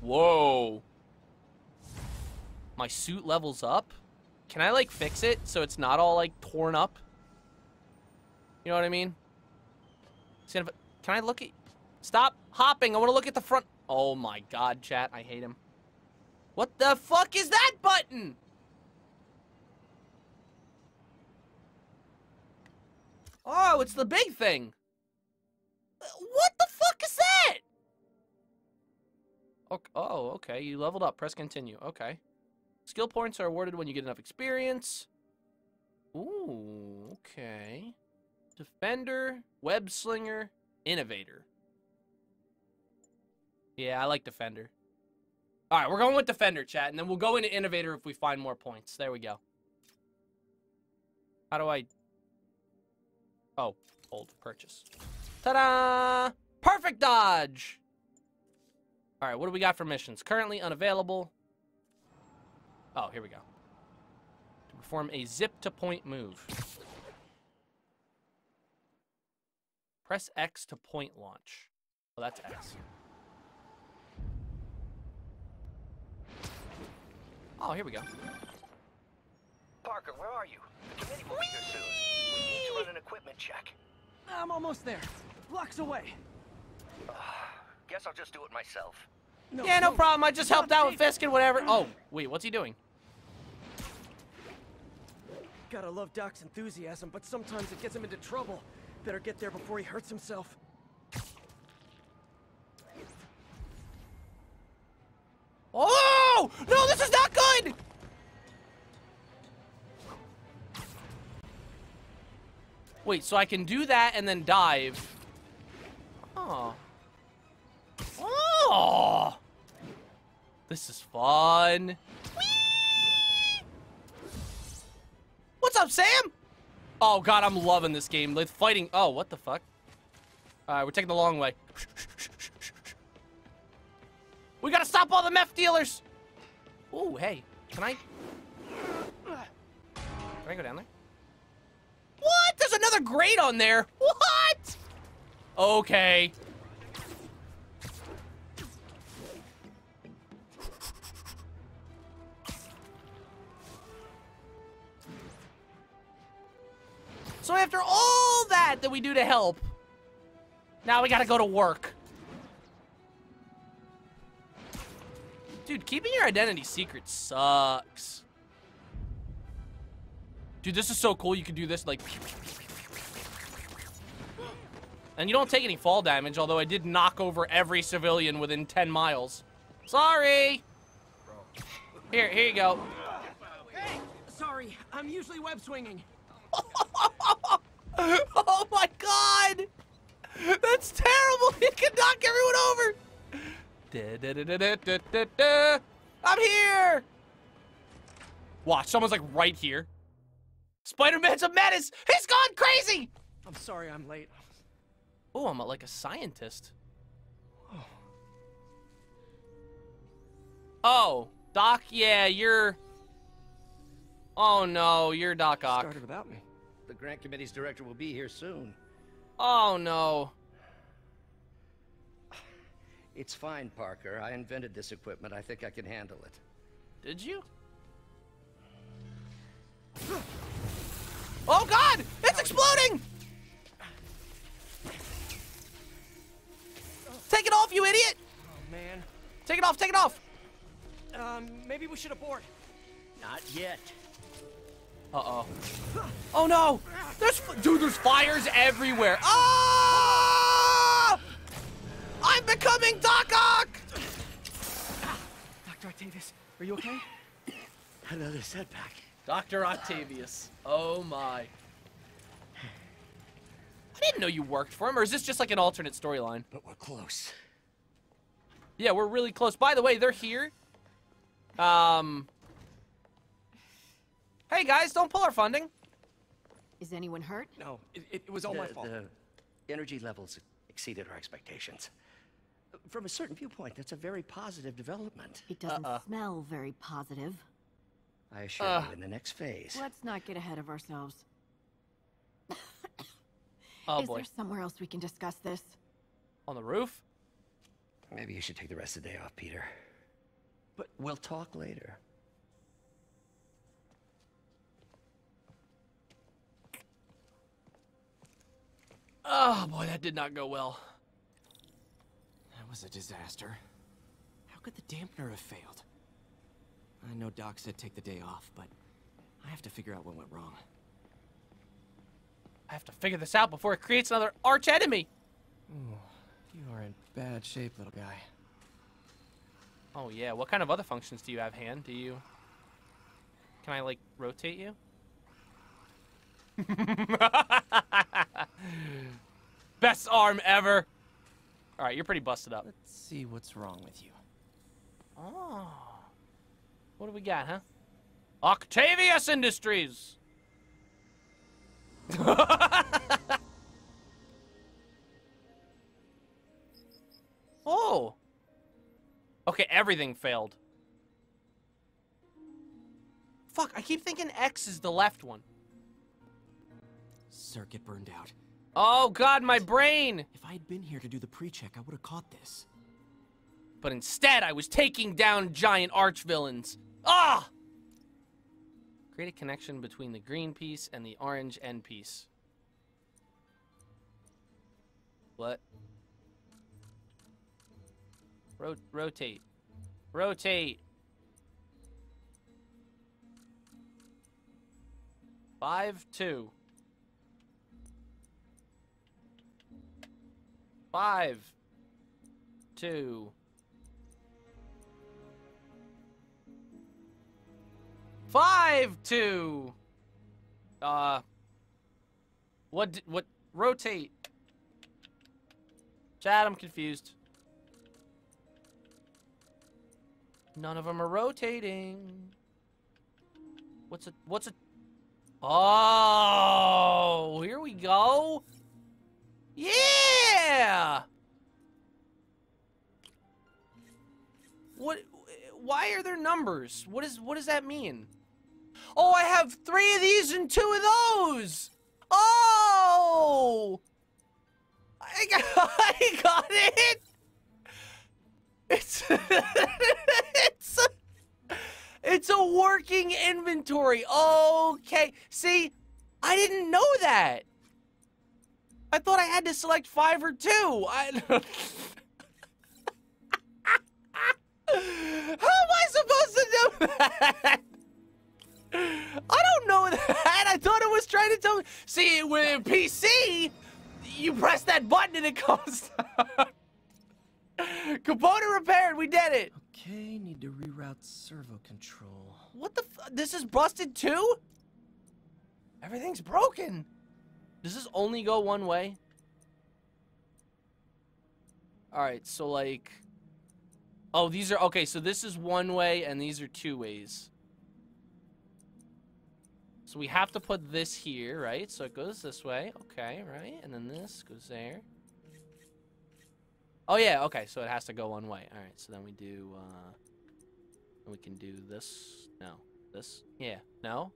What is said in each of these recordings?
Whoa. My suit levels up? Can I, like, fix it so it's not all, like, torn up? You know what I mean? Can I look at... Stop hopping. I want to look at the front. Oh, my God, chat. I hate him. What the fuck is that button? Oh, it's the big thing. What the fuck is that? Oh, okay. You leveled up. Press continue. Okay. Skill points are awarded when you get enough experience. Ooh, okay. Defender, web slinger, innovator. Yeah, I like defender. All right, we're going with defender, chat, and then we'll go into innovator if we find more points. There we go. How do I... Oh, old purchase. Ta-da! Perfect dodge! All right, what do we got for missions? Currently unavailable. Oh, here we go. To perform a zip-to-point move. Press X to point launch. Oh, that's X. Oh, here we go. Parker, where are you? The committee will be here soon. We need to run an equipment check. I'm almost there. Blocks away. Guess I'll just do it myself. No, yeah, no problem. I just helped out with Fisk and whatever. Oh, wait, what's he doing? Gotta love Doc's enthusiasm, but sometimes it gets him into trouble. Better get there before he hurts himself. Oh! No, this is not good! Wait, so I can do that and then dive. Oh. Oh! This is fun. Whee! What's up, Sam? Oh, God, I'm loving this game. Like, fighting. Oh, what the fuck? All right, we're taking the long way. We gotta stop all the meth dealers. Ooh, hey. Can I go down there? What? There's another grate on there. What? Okay. So after all that we do to help, now we gotta go to work. Dude, keeping your identity secret sucks. Dude, this is so cool. You can do this, like... And you don't take any fall damage, although I did knock over every civilian within 10 miles. Sorry! Here you go. Hey, sorry. I'm usually web swinging. Oh my God! That's terrible! You can knock everyone over! Da-da-da-da-da-da-da. I'm here! Watch, someone's like right here. Spider-Man's a menace! He's gone crazy! I'm sorry I'm late. Oh, I'm like a scientist. Oh, Doc, yeah, you're... Oh no, you're Doc Oc. Started without me. The grant committee's director will be here soon. Oh no. It's fine, Parker. I invented this equipment. I think I can handle it. Did you? Oh God! It's exploding! Take it off, you idiot! Oh man. Take it off, take it off! Maybe we should abort. Not yet. Uh-oh. Oh no! Dude, there's fires everywhere. Ah! I'm becoming Doc Oc! Dr. Octavius, are you okay? Another setback. Dr. Octavius. Oh my. I didn't know you worked for him, or is this just like an alternate storyline? But we're close. Yeah, we're really close. By the way, they're here. Hey guys, don't pull our funding. Is anyone hurt? No, it was all my fault. The energy levels exceeded our expectations. From a certain viewpoint, that's a very positive development. It doesn't smell very positive. I assure you, in the next phase. Let's not get ahead of ourselves. Oh boy. Is there somewhere else we can discuss this? On the roof? Maybe you should take the rest of the day off, Peter. But we'll talk later. Oh boy, that did not go well. That was a disaster. How could the dampener have failed? I know Doc said take the day off, but I have to figure out what went wrong. I have to figure this out before it creates another arch enemy. Ooh, you are in bad shape, little guy. Oh yeah, what kind of other functions do you have, Han? Do you... Can I, like, rotate you? Best arm ever! Alright, you're pretty busted up. Let's see what's wrong with you. Oh. What do we got, huh? Octavius Industries! Oh! Okay, everything failed. Fuck, I keep thinking X is the left one. Circuit burned out. Oh god, my brain! If I had been here to do the pre-check, I would have caught this. But instead, I was taking down giant arch villains. Ah! Create a connection between the green piece and the orange end piece. What? Rotate. Rotate. 5, 2. 5, 2. 5, 2. What? Rotate. Chad, I'm confused. None of them are rotating. What's a... Oh, here we go. Yeah! What, why are there numbers? What does that mean? Oh, I have 3 of these and 2 of those! Oh! I got it! It's a working inventory. Okay. See, I didn't know that. I thought I had to select 5 or 2. How am I supposed to know that? I don't know that. I thought it was trying to tell me. See, with PC, you press that button and it comes up. Component repaired. We did it. Okay, need to reroute servo control. What the f? This is busted too? Everything's broken. Does this only go one way? Alright, so like... Oh, these are... Okay, so this is one way and these are 2 ways. So we have to put this here, right? So it goes this way. Okay, right? And then this goes there. Oh yeah, okay, so it has to go one way. Alright, so then we do, we can do this. No. This? Yeah. No?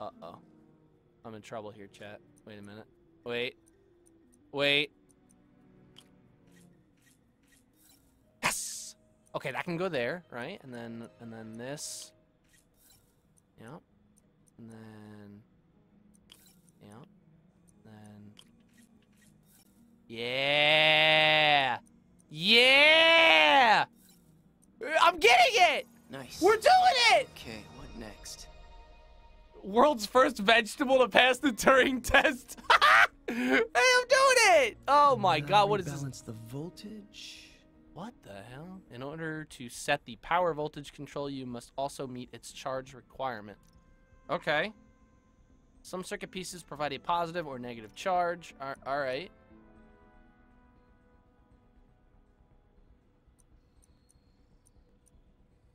Uh-oh. I'm in trouble here, chat. Wait a minute. Wait. Wait. Yes! Okay, that can go there, right? And then this... Yep. And then... Yep. And then... Yeah! Yeah! I'm getting it! Nice. We're doing it! Okay, what next? World's first vegetable to pass the Turing test. Hey, I'm doing it! Oh my god, what is this? Balance the voltage... What the hell? In order to set the power voltage control, you must also meet its charge requirement. Okay. Some circuit pieces provide a positive or negative charge. Alright.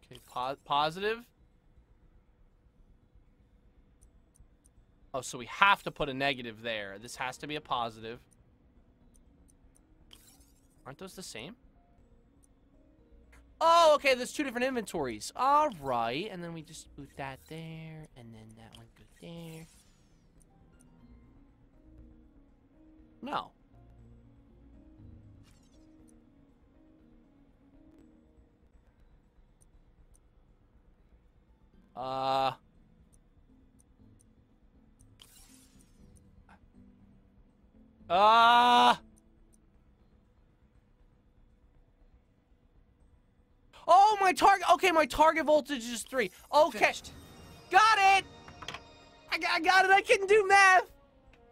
Okay, positive. Oh, so we have to put a negative there. This has to be a positive. Aren't those the same? Oh, okay, there's two different inventories. All right, and then we just boot that there, and then that one go there. No. Oh, my target. Okay, my target voltage is 3. Okay. Finished. Got it. I got it. I can do math.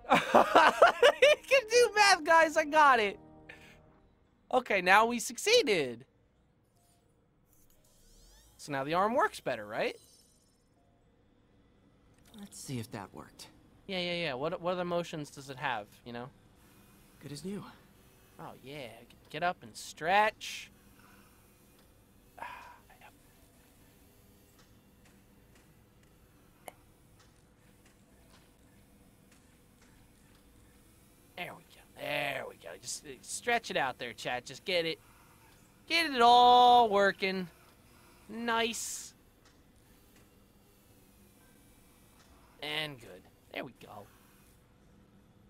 I can do math, guys. I got it. Okay, now we succeeded. So now the arm works better, right? Let's see if that worked. Yeah. What other motions does it have, you know? Good as new. Oh, yeah. Get up and stretch. There we go. Just stretch it out there, chat. Just get it. Get it all working. Nice. And good. There we go.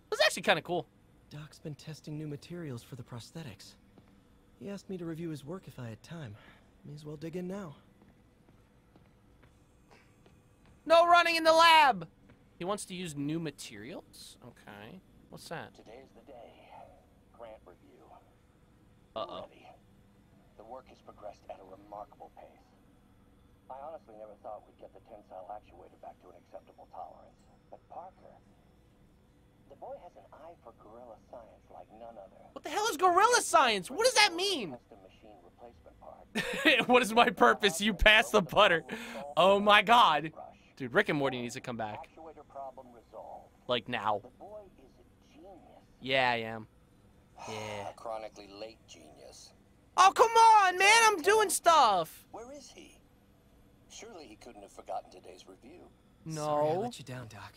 It was actually kind of cool. Doc's been testing new materials for the prosthetics. He asked me to review his work if I had time. May as well dig in now. No running in the lab! He wants to use new materials? Okay. What's that? Today's the day. Grant review. Uh-oh. The work has progressed at a remarkable pace. I honestly never thought we'd get the tensile actuator back to an acceptable tolerance. But Parker, the boy has an eye for gorilla science like none other. What the hell is gorilla science? What does that mean? Machine replacement part. What is my purpose? You pass the butter. Oh my god. Dude, Rick and Morty needs to come back. Like now. Yeah, I am. Yeah. A chronically late genius. Oh, come on, man. I'm doing stuff. Where is he? Surely he couldn't have forgotten today's review. No. Sorry I let you down, Doc.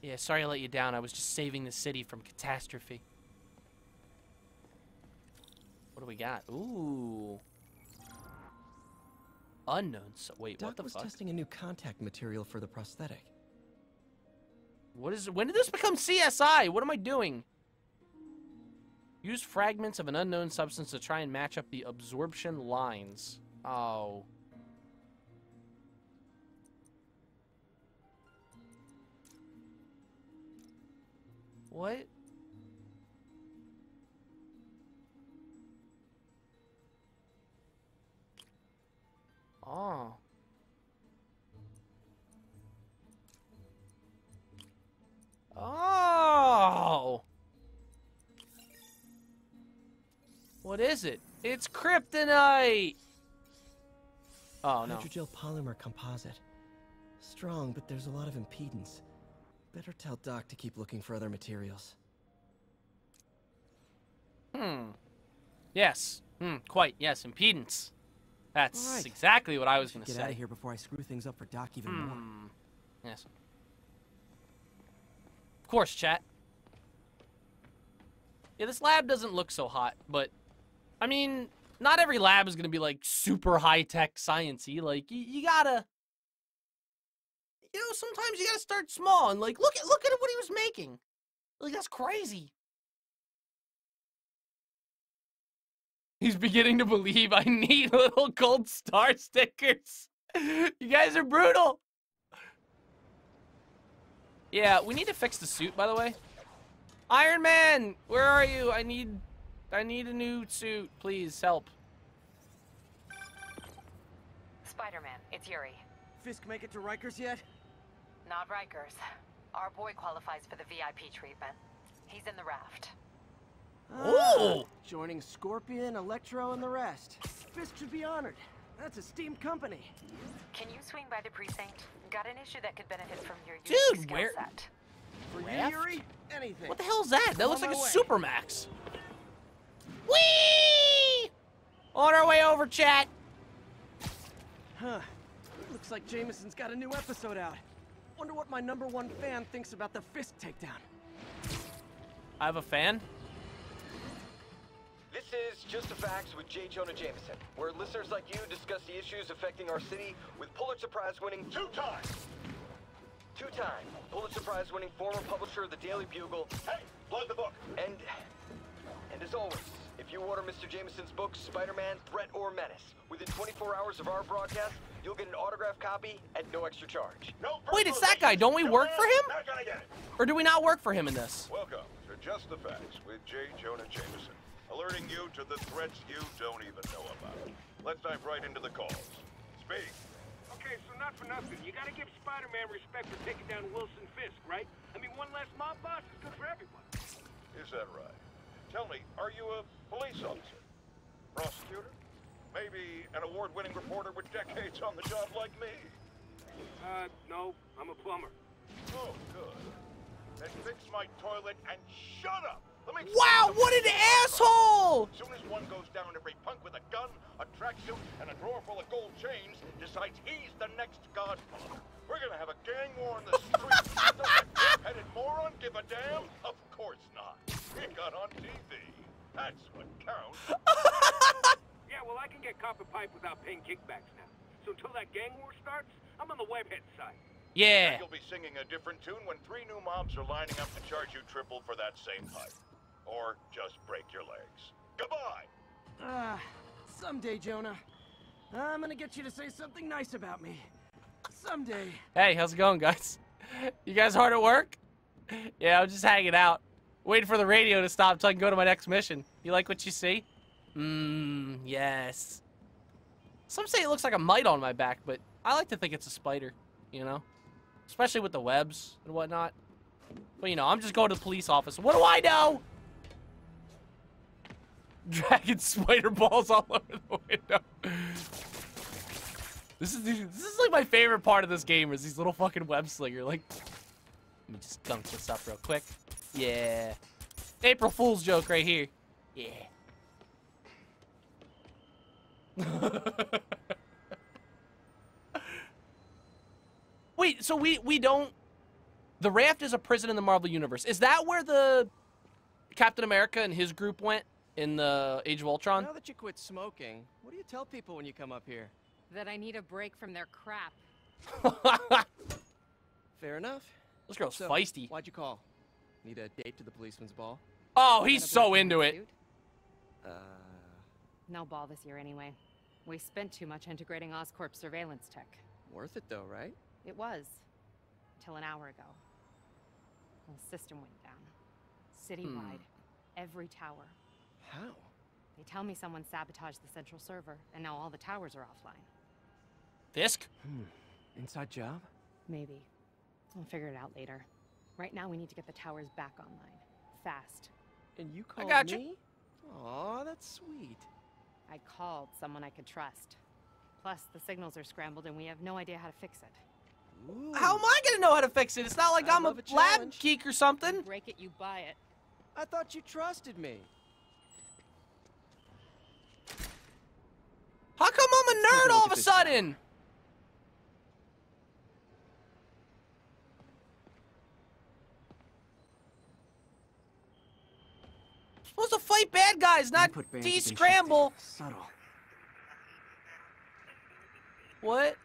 Yeah, sorry I let you down. I was just saving the city from catastrophe. What do we got? Ooh. Unknown. So wait, Doc, what the fuck? Doc was testing a new contact material for the prosthetic. What is? When did this become CSI? What am I doing? Use fragments of an unknown substance to try and match up the absorption lines. Oh. What? Oh. Oh. What is it? It's kryptonite. Oh no. Nitrogel polymer composite. Strong, but there's a lot of impedance. Better tell Doc to keep looking for other materials. Yes. Quite. Yes. Impedance. That's right. Exactly what I was going to say. Get out of here before I screw things up for Doc even more. Yes. Of course, chat. Yeah, this lab doesn't look so hot, but I mean, not every lab is going to be like super high-tech science-y. Like you gotta. You know, sometimes you gotta start small and like look at what he was making. Like that's crazy. He's beginning to believe I need little gold star stickers. You guys are brutal. Yeah, we need to fix the suit, by the way. Iron Man, where are you? I need a new suit. Please help. Spider-Man, it's Yuri. Fisk make it to Rikers yet? Not Rikers. Our boy qualifies for the VIP treatment. He's in the raft. Oh! Joining Scorpion, Electro, and the rest. Fisk should be honored. That's a steam company. Can you swing by the precinct? Got an issue that could benefit from your unique skill set. For Yuri, anything. What the hell is that? That looks like a Supermax. Whee! On our way over, chat. Huh. Looks like Jameson's got a new episode out. Wonder what my #1 fan thinks about the Fisk takedown. I have a fan? This is Just the Facts with J. Jonah Jameson, where listeners like you discuss the issues affecting our city with Pulitzer Prize-winning two-time Pulitzer Prize-winning former publisher of the Daily Bugle. Hey, plug the book. And as always, if you order Mr. Jameson's book, Spider-Man, Threat or Menace, within 24 hours of our broadcast, you'll get an autographed copy at no extra charge. Wait, it's that guy. Don't we work for him? Or do we not work for him in this? Welcome to Just the Facts with J. Jonah Jameson, alerting you to the threats you don't even know about. Let's dive right into the calls. Speak. Okay, so not for nothing, you gotta give Spider-Man respect for taking down Wilson Fisk, right? I mean, one less mob boss is good for everyone. Is that right? Tell me, are you a police officer? Prosecutor? Maybe an award-winning reporter with decades on the job like me? No, I'm a plumber. Oh, good. Then fix my toilet and shut up! Wow, what an asshole! As soon as one goes down, every punk with a gun, a tracksuit, and a drawer full of gold chains decides he's the next godfather. We're gonna have a gang war in the streets. Does that red-headed moron give a damn? Of course not. It got on TV. That's what counts. Yeah, well, I can get copper pipe without paying kickbacks now. So until that gang war starts, I'm on the webhead side. Yeah. You'll be singing a different tune when three new mobs are lining up to charge you triple for that same pipe. Or just break your legs. Goodbye! Someday, Jonah. I'm gonna get you to say something nice about me. Someday. Hey, how's it going, guys? You guys hard at work? Yeah, I'm just hanging out. Waiting for the radio to stop so I can go to my next mission. You like what you see? Yes. Some say it looks like a mite on my back, but I like to think it's a spider, you know? Especially with the webs and whatnot. But, you know, I'm just going to the police office. What do I know? Dragon spider balls all over the window. This is like my favorite part of this game is these little fucking web slinger. Like, let me just gunk this up real quick. Yeah. April Fool's joke right here. Yeah. Wait, so we don't... The Raft is a prison in the Marvel Universe. Is that where the Captain America and his group went? In the Age of Ultron? Now that you quit smoking, what do you tell people when you come up here? That I need a break from their crap. Fair enough. This girl's feisty. Why'd you call? Need a date to the policeman's ball? Oh, he's so into it. No ball this year anyway. We spent too much integrating Oscorp surveillance tech. Worth it though, right? It was. Till an hour ago. The system went down. Citywide. Every tower. How? They tell me someone sabotaged the central server, and now all the towers are offline. Fisk? Inside job? Maybe. We'll figure it out later. Right now, we need to get the towers back online. Fast. And you called me? Aw, that's sweet. I called someone I could trust. Plus, the signals are scrambled, and we have no idea how to fix it. Ooh. How am I gonna know how to fix it? It's not like I'm a lab geek or something. You break it, you buy it. I thought you trusted me. How come I'm a nerd all of a sudden? Supposed to fight bad guys, not de-scramble. Subtle. What?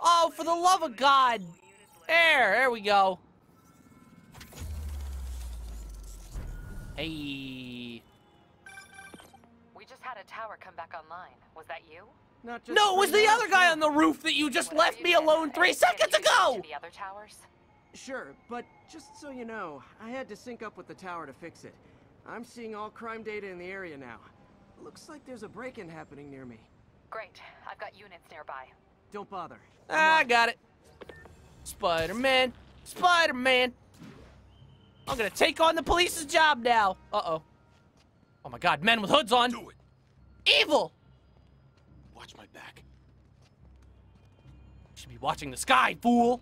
Oh, for the love of God! There we go. Hey. We just had a tower come back online. Was that you? Not just no, it was the other guy on the roof that you just left me alone 3 seconds ago! The other towers? Sure, but just so you know, I had to sync up with the tower to fix it. I'm seeing all crime data in the area now. Looks like there's a break-in happening near me. Great. I've got units nearby. Don't bother. I got it. Spider-Man. Spider-Man. I'm gonna take on the police's job now. Uh-oh. Oh my God, men with hoods on. Do it. Evil. Watch my back. Should be watching the sky, fool.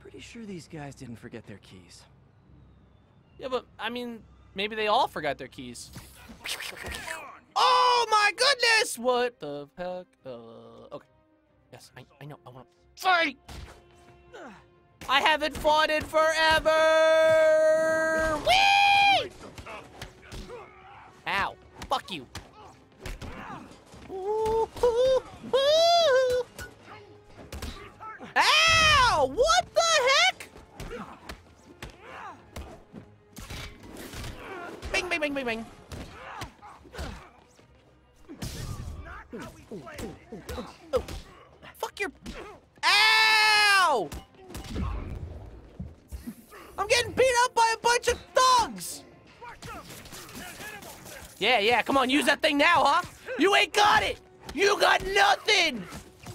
Pretty sure these guys didn't forget their keys. Yeah, but I mean, maybe they all forgot their keys. Oh my goodness! What the heck? Okay. Yes, I know. I want to fight. I haven't fought in forever. Whee! Ow! Fuck you. Ooh, ooh, ooh. Ow! What the heck? Bing, bing, bing, bing, bing. Ooh, ooh, ooh, ooh, ooh. Oh. Fuck your... Ow! I'm getting beat up by a bunch of thugs! Yeah, yeah, come on, use that thing now, huh? You ain't got it! You got nothing!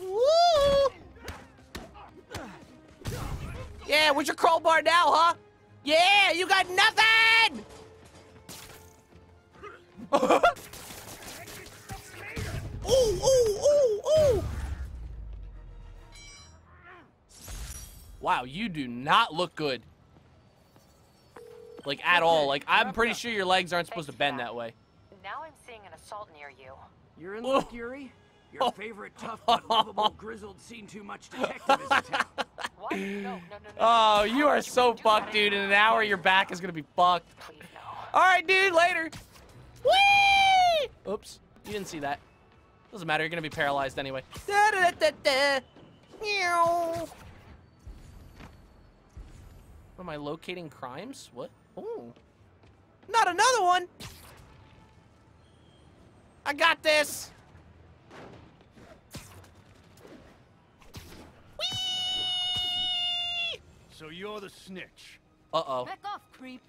Woo! Yeah, where's your crowbar now, huh? Yeah, you got nothing! Ooh, ooh, ooh, ooh! Wow, you do not look good. Like, at all. Like, I'm pretty sure your legs aren't supposed to bend that way. Now I'm seeing an assault near you. You're in luck, Yuri. Your favorite tough but lovable grizzled seen-too-much detective is in town. What? No, no, no, no. Oh, you are so fucked, dude. In an hour, your back is gonna be fucked. Please, no. Alright, dude, later. Whee! Oops, you didn't see that. Doesn't matter, you're gonna be paralyzed anyway. Da, da, da, da, da. Am I locating crimes? What? Oh. Not another one! I got this! Whee! So you're the snitch. Uh-oh. Back off, creep.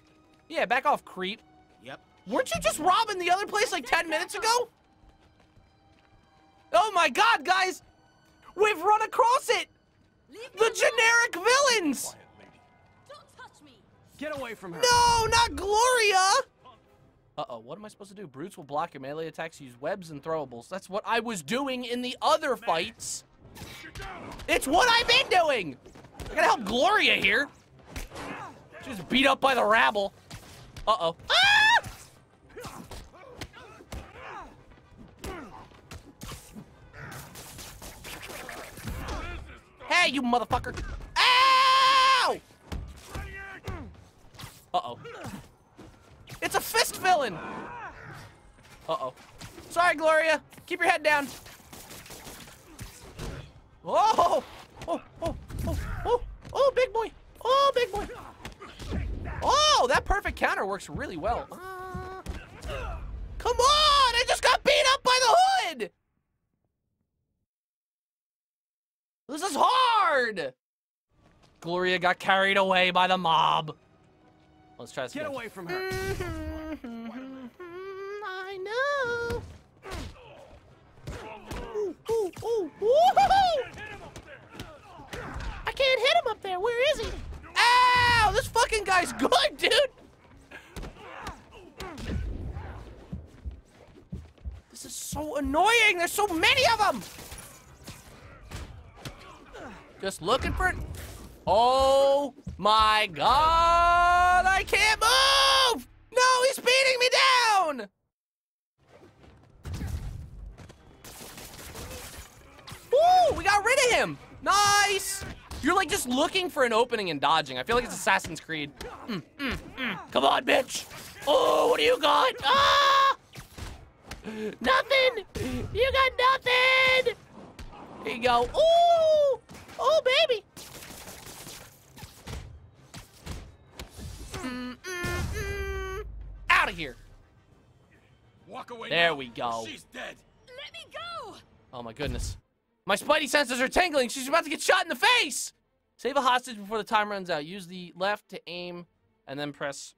Yeah, back off, creep. Yep. Weren't you just robbing the other place like 10 minutes ago? Oh my god, guys! We've run across it! The generic villains! Don't touch me! Get away from her! No, not Gloria! Uh-oh, what am I supposed to do? Brutes will block your melee attacks, use webs and throwables. That's what I was doing in the other fights. It's what I've been doing! I gotta help Gloria here. She's beat up by the rabble. Uh-oh. Ah! Hey, you motherfucker! Ow! Uh-oh. It's a fist villain! Uh-oh. Sorry, Gloria. Keep your head down. Oh! Oh, oh, oh, oh, oh, big boy! Oh, big boy! Oh, that perfect counter works really well. Come on! I just got beat up by the hood! This is hard! Gloria got carried away by the mob. Let's try this again. Get away from her. I know. Ooh, ooh, ooh. I can't hit him up there. Where is he? Ow! This fucking guy's good, dude! This is so annoying. There's so many of them! Just looking for it. Oh my god, I can't move! No, he's beating me down! Woo, we got rid of him! Nice! You're like just looking for an opening and dodging. I feel like it's Assassin's Creed. Come on, bitch! Oh, what do you got? Ah! Nothing! You got nothing! Here you go. Ooh! Oh, baby! Out of here! Walk away. There we go. She's dead. Let me go! Oh my goodness. My spidey senses are tingling. She's about to get shot in the face! Save a hostage before the time runs out. Use the left to aim and then press...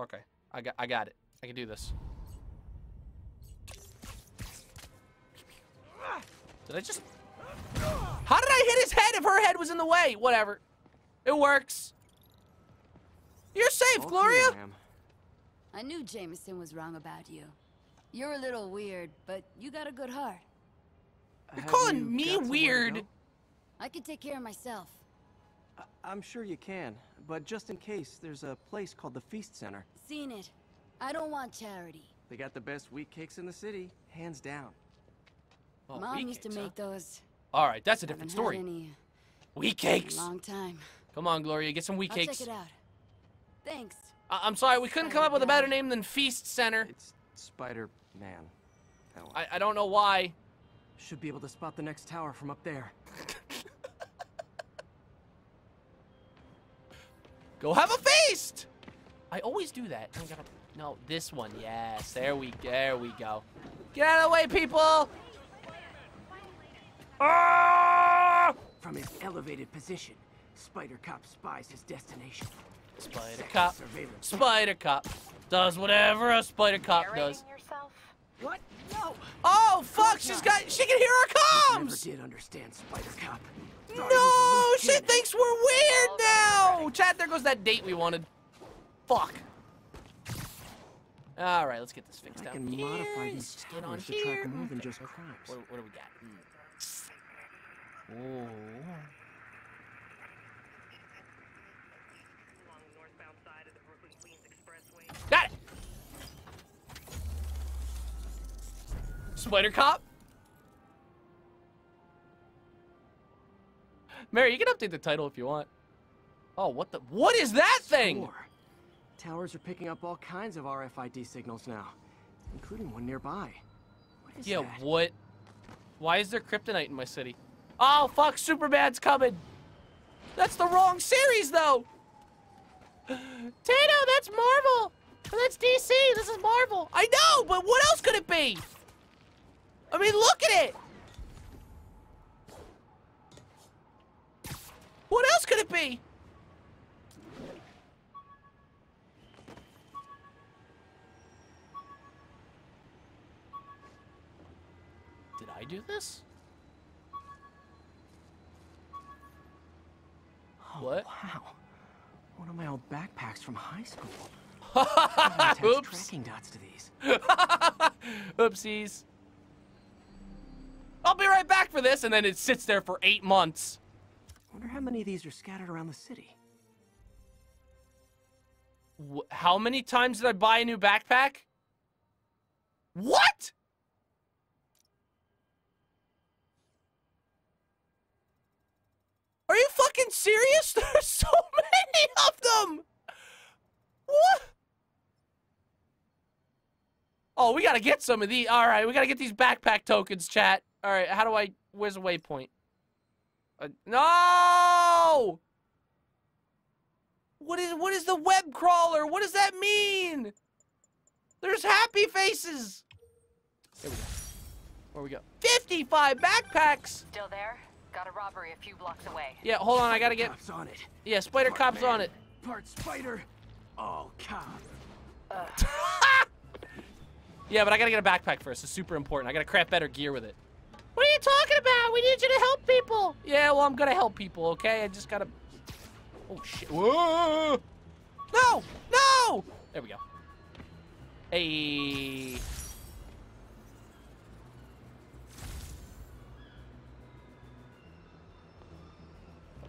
Okay. I got it. I can do this. Did I just... How did I hit his head if her head was in the way? Whatever. It works. You're safe, okay, Gloria. I knew Jameson was wrong about you. You're a little weird, but you got a good heart. You're calling me weird? I can take care of myself. I'm sure you can, but just in case, there's a place called the Feast Center. Seen it. I don't want charity. They got the best wheat cakes in the city, hands down. Well, Mom used to make those. All right, that's a different story. Wheat cakes. Long time. Come on, Gloria, get some wheat cakes. Check it out. Thanks. I'm sorry, we couldn't come up with a better name than Feast Center. It's Spider-Man. I don't know why. Should be able to spot the next tower from up there. Go have a feast! I always do that. I gotta, no, this one. Yes, there we go. Get out of the way, people! Ah! From his elevated position, Spider Cop spies his destination. Spider Cop. Spider Cop does whatever a Spider Cop does. What? No! Oh fuck! She can hear our comms. Never did understand Spider Cop. No, she thinks we're weird now! Chat, there goes that date we wanted. Fuck. Alright, let's get this fixed up. Let's get on here. Track more than just crimes. What do we got? Ooh. Got it! Spider Cop? Mary, you can update the title if you want. Oh, what the? What is that thing? Sure. Towers are picking up all kinds of RFID signals now, including one nearby. What is that? What? Why is there kryptonite in my city? Oh, fuck, Superman's coming. That's the wrong series, though. Tato, that's Marvel. That's DC. This is Marvel. I know, but what else could it be? I mean, look at it. What else could it be? Did I do this? Oh, what? Wow. One of my old backpacks from high school. Oops. Tracking dots to these. Oopsies. I'll be right back for this, and then it sits there for 8 months. I wonder how many of these are scattered around the city. How many times did I buy a new backpack? What? Are you fucking serious? There's so many of them! What? Oh, we gotta get some of these. Alright, we gotta get these backpack tokens, chat. Alright, how do I... Where's the waypoint? No! What is the web crawler? What does that mean? There's happy faces. There we go. Where we go? 55 backpacks. Still there? Got a robbery a few blocks away. Yeah, hold on. I gotta get. Cops on it. Yeah, Spider Cop's on it. Part spider, all cop. Yeah, but I gotta get a backpack first. It's super important. I gotta craft better gear with it. What are you talking about? We need you to help people. Yeah, well, I'm gonna help people, okay? I just gotta... Oh, shit. Whoa! No! No! There we go. Hey.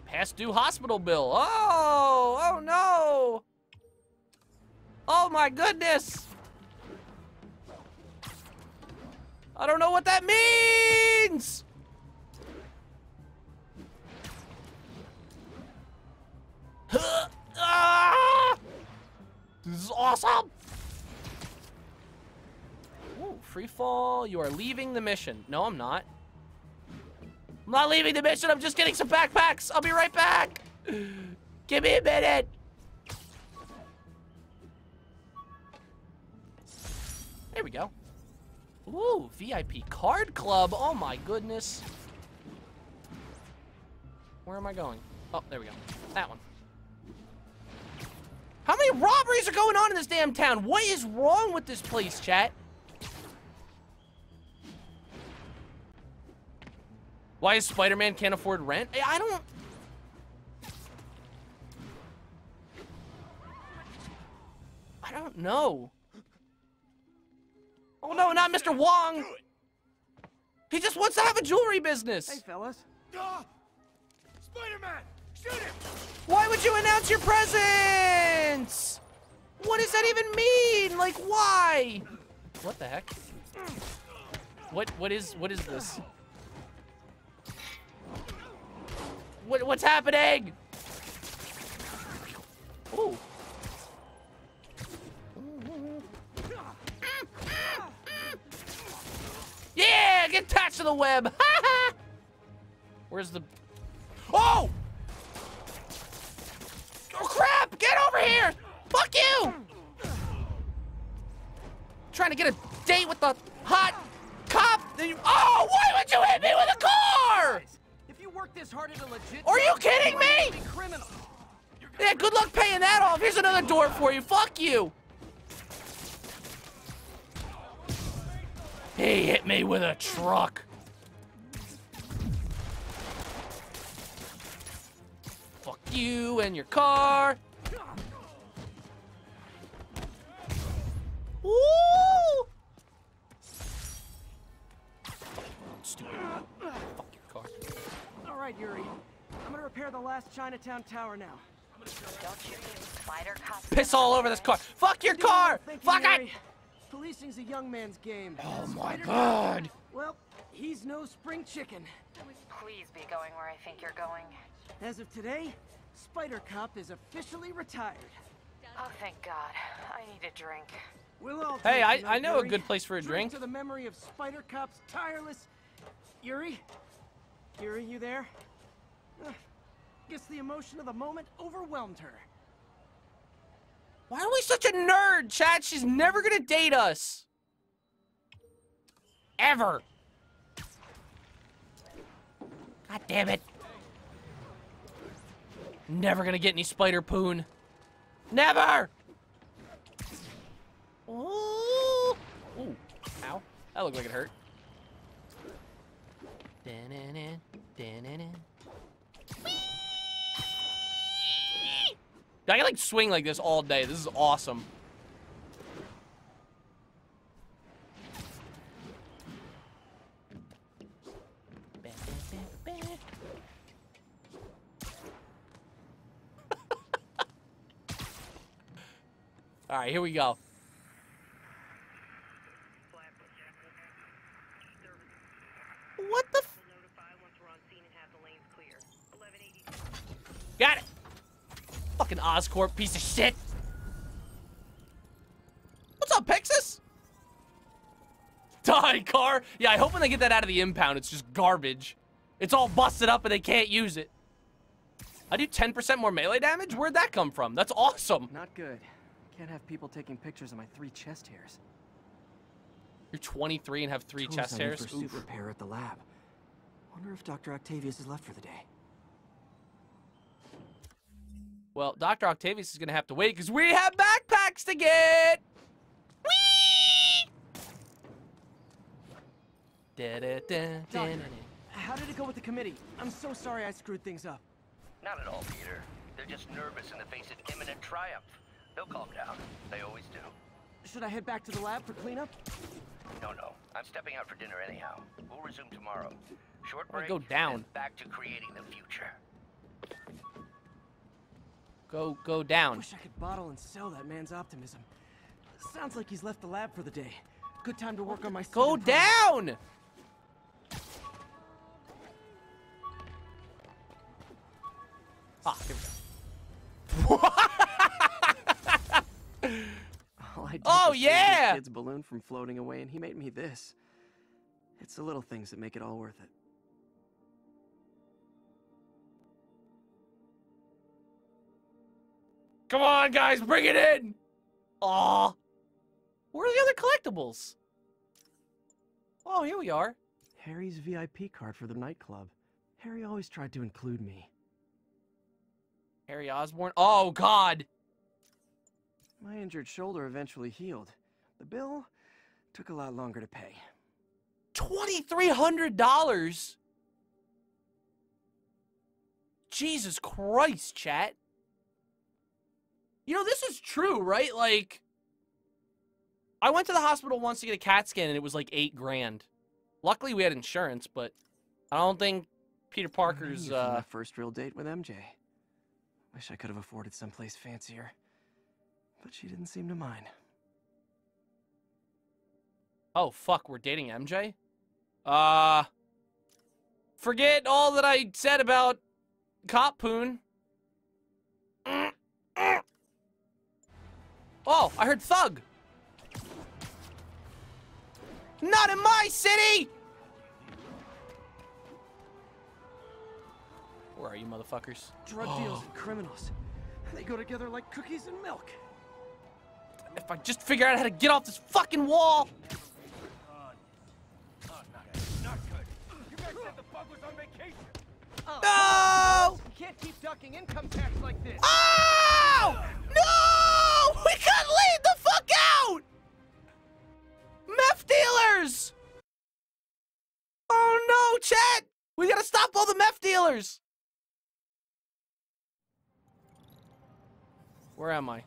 Past due hospital bill. Oh! Oh, no! Oh, my goodness! I don't know what that means! This is awesome! Ooh, free fall. You are leaving the mission. No, I'm not. I'm not leaving the mission. I'm just getting some backpacks. I'll be right back. Give me a minute. There we go. Ooh, VIP card club. Oh my goodness. Where am I going? Oh, there we go. That one. How many robberies are going on in this damn town? What is wrong with this place, chat? Why is Spider-Man can't afford rent? I don't... know. Oh no, not Mr. Wong! He just wants to have a jewelry business! Hey, fellas. Spider-Man! Shoot him! Why would you announce your presence? What does that even mean? Like, why? What the heck? What is this? What's happening? Ooh. Yeah, get attached to the web. Where's the? Oh! Oh crap! Get over here! Fuck you! Trying to get a date with the hot cop. Oh, why would you hit me with a car? If you work this hard at a legit, are you kidding me? Yeah, good luck paying that off. Here's another door for you. Fuck you. He hit me with a truck. Fuck you and your car. Woo! Stupid. Fuck your car. All right, Yuri. I'm gonna repair the last Chinatown tower now. Piss all over this car. Fuck your car! Fuck it! Policing's a young man's game. Oh my god! Well, he's no spring chicken. Please be going where I think you're going. As of today, Spider Cop is officially retired. Oh, thank God. I need a drink. We'll all hey, I know Yuri. A good place for a drink. To the memory of Spider Cop's tireless... Yuri? Yuri, you there? Guess the emotion of the moment overwhelmed her. Why are we such a nerd, Chad? She's never gonna date us. Ever. God damn it. Never gonna get any spider poon. Never! Ooh. Ooh. Ow. That looked like it hurt. Da-na-na, da-na-na. Whee! I can like swing like this all day. This is awesome. All right, here we go. What the f- Got it! Fucking Oscorp piece of shit! What's up, Pexus? Die, car! Yeah, I hope when they get that out of the impound, it's just garbage. It's all busted up and they can't use it. I do 10% more melee damage? Where'd that come from? That's awesome! Not good. Can't have people taking pictures of my 3 chest hairs. You're 23 and have 3 chest hairs? Tools I need for suit repair at the lab. Wonder if Dr. Octavius is left for the day. Well, Dr. Octavius is gonna have to wait because we have backpacks to get. Whee! Da, da, da, Doctor, how did it go with the committee? I'm so sorry I screwed things up. Not at all, Peter. They're just nervous in the face of imminent triumph. They'll calm down. They always do. Should I head back to the lab for cleanup? No, no. I'm stepping out for dinner anyhow. We'll resume tomorrow. Short break. Go down. And back to creating the future. Go down. Wish I could bottle and sell that man's optimism. Sounds like he's left the lab for the day. Good time to work on my. Go down. Ah, here we go. Oh yeah! This kid's balloon from floating away, and he made me this. It's the little things that make it all worth it. Come on, guys, bring it in! Aw, where are the other collectibles? Oh, here we are. Harry's VIP card for the nightclub. Harry always tried to include me. Harry Osborn. Oh God. My injured shoulder eventually healed. The bill took a lot longer to pay. $2,300? Jesus Christ, chat. You know, this is true, right? Like, I went to the hospital once to get a CAT scan, and it was like $8,000. Luckily, we had insurance, but I don't think Peter Parker's, My first real date with MJ. Wish I could have afforded someplace fancier. But she didn't seem to mind. Oh, fuck, we're dating MJ? Forget all that I said about Cop Poon. Oh, I heard thug. Not in my city! Where are you, motherfuckers? Drug deals and criminals. They go together like cookies and milk. If I just figure out how to get off this fucking wall! Not good. You guys said the bug was on vacation. No! You can't keep ducking income tax like this. Oh! No! We can't leave the fuck out! Meth dealers! Oh no, chat! We gotta stop all the meth dealers! Where am I?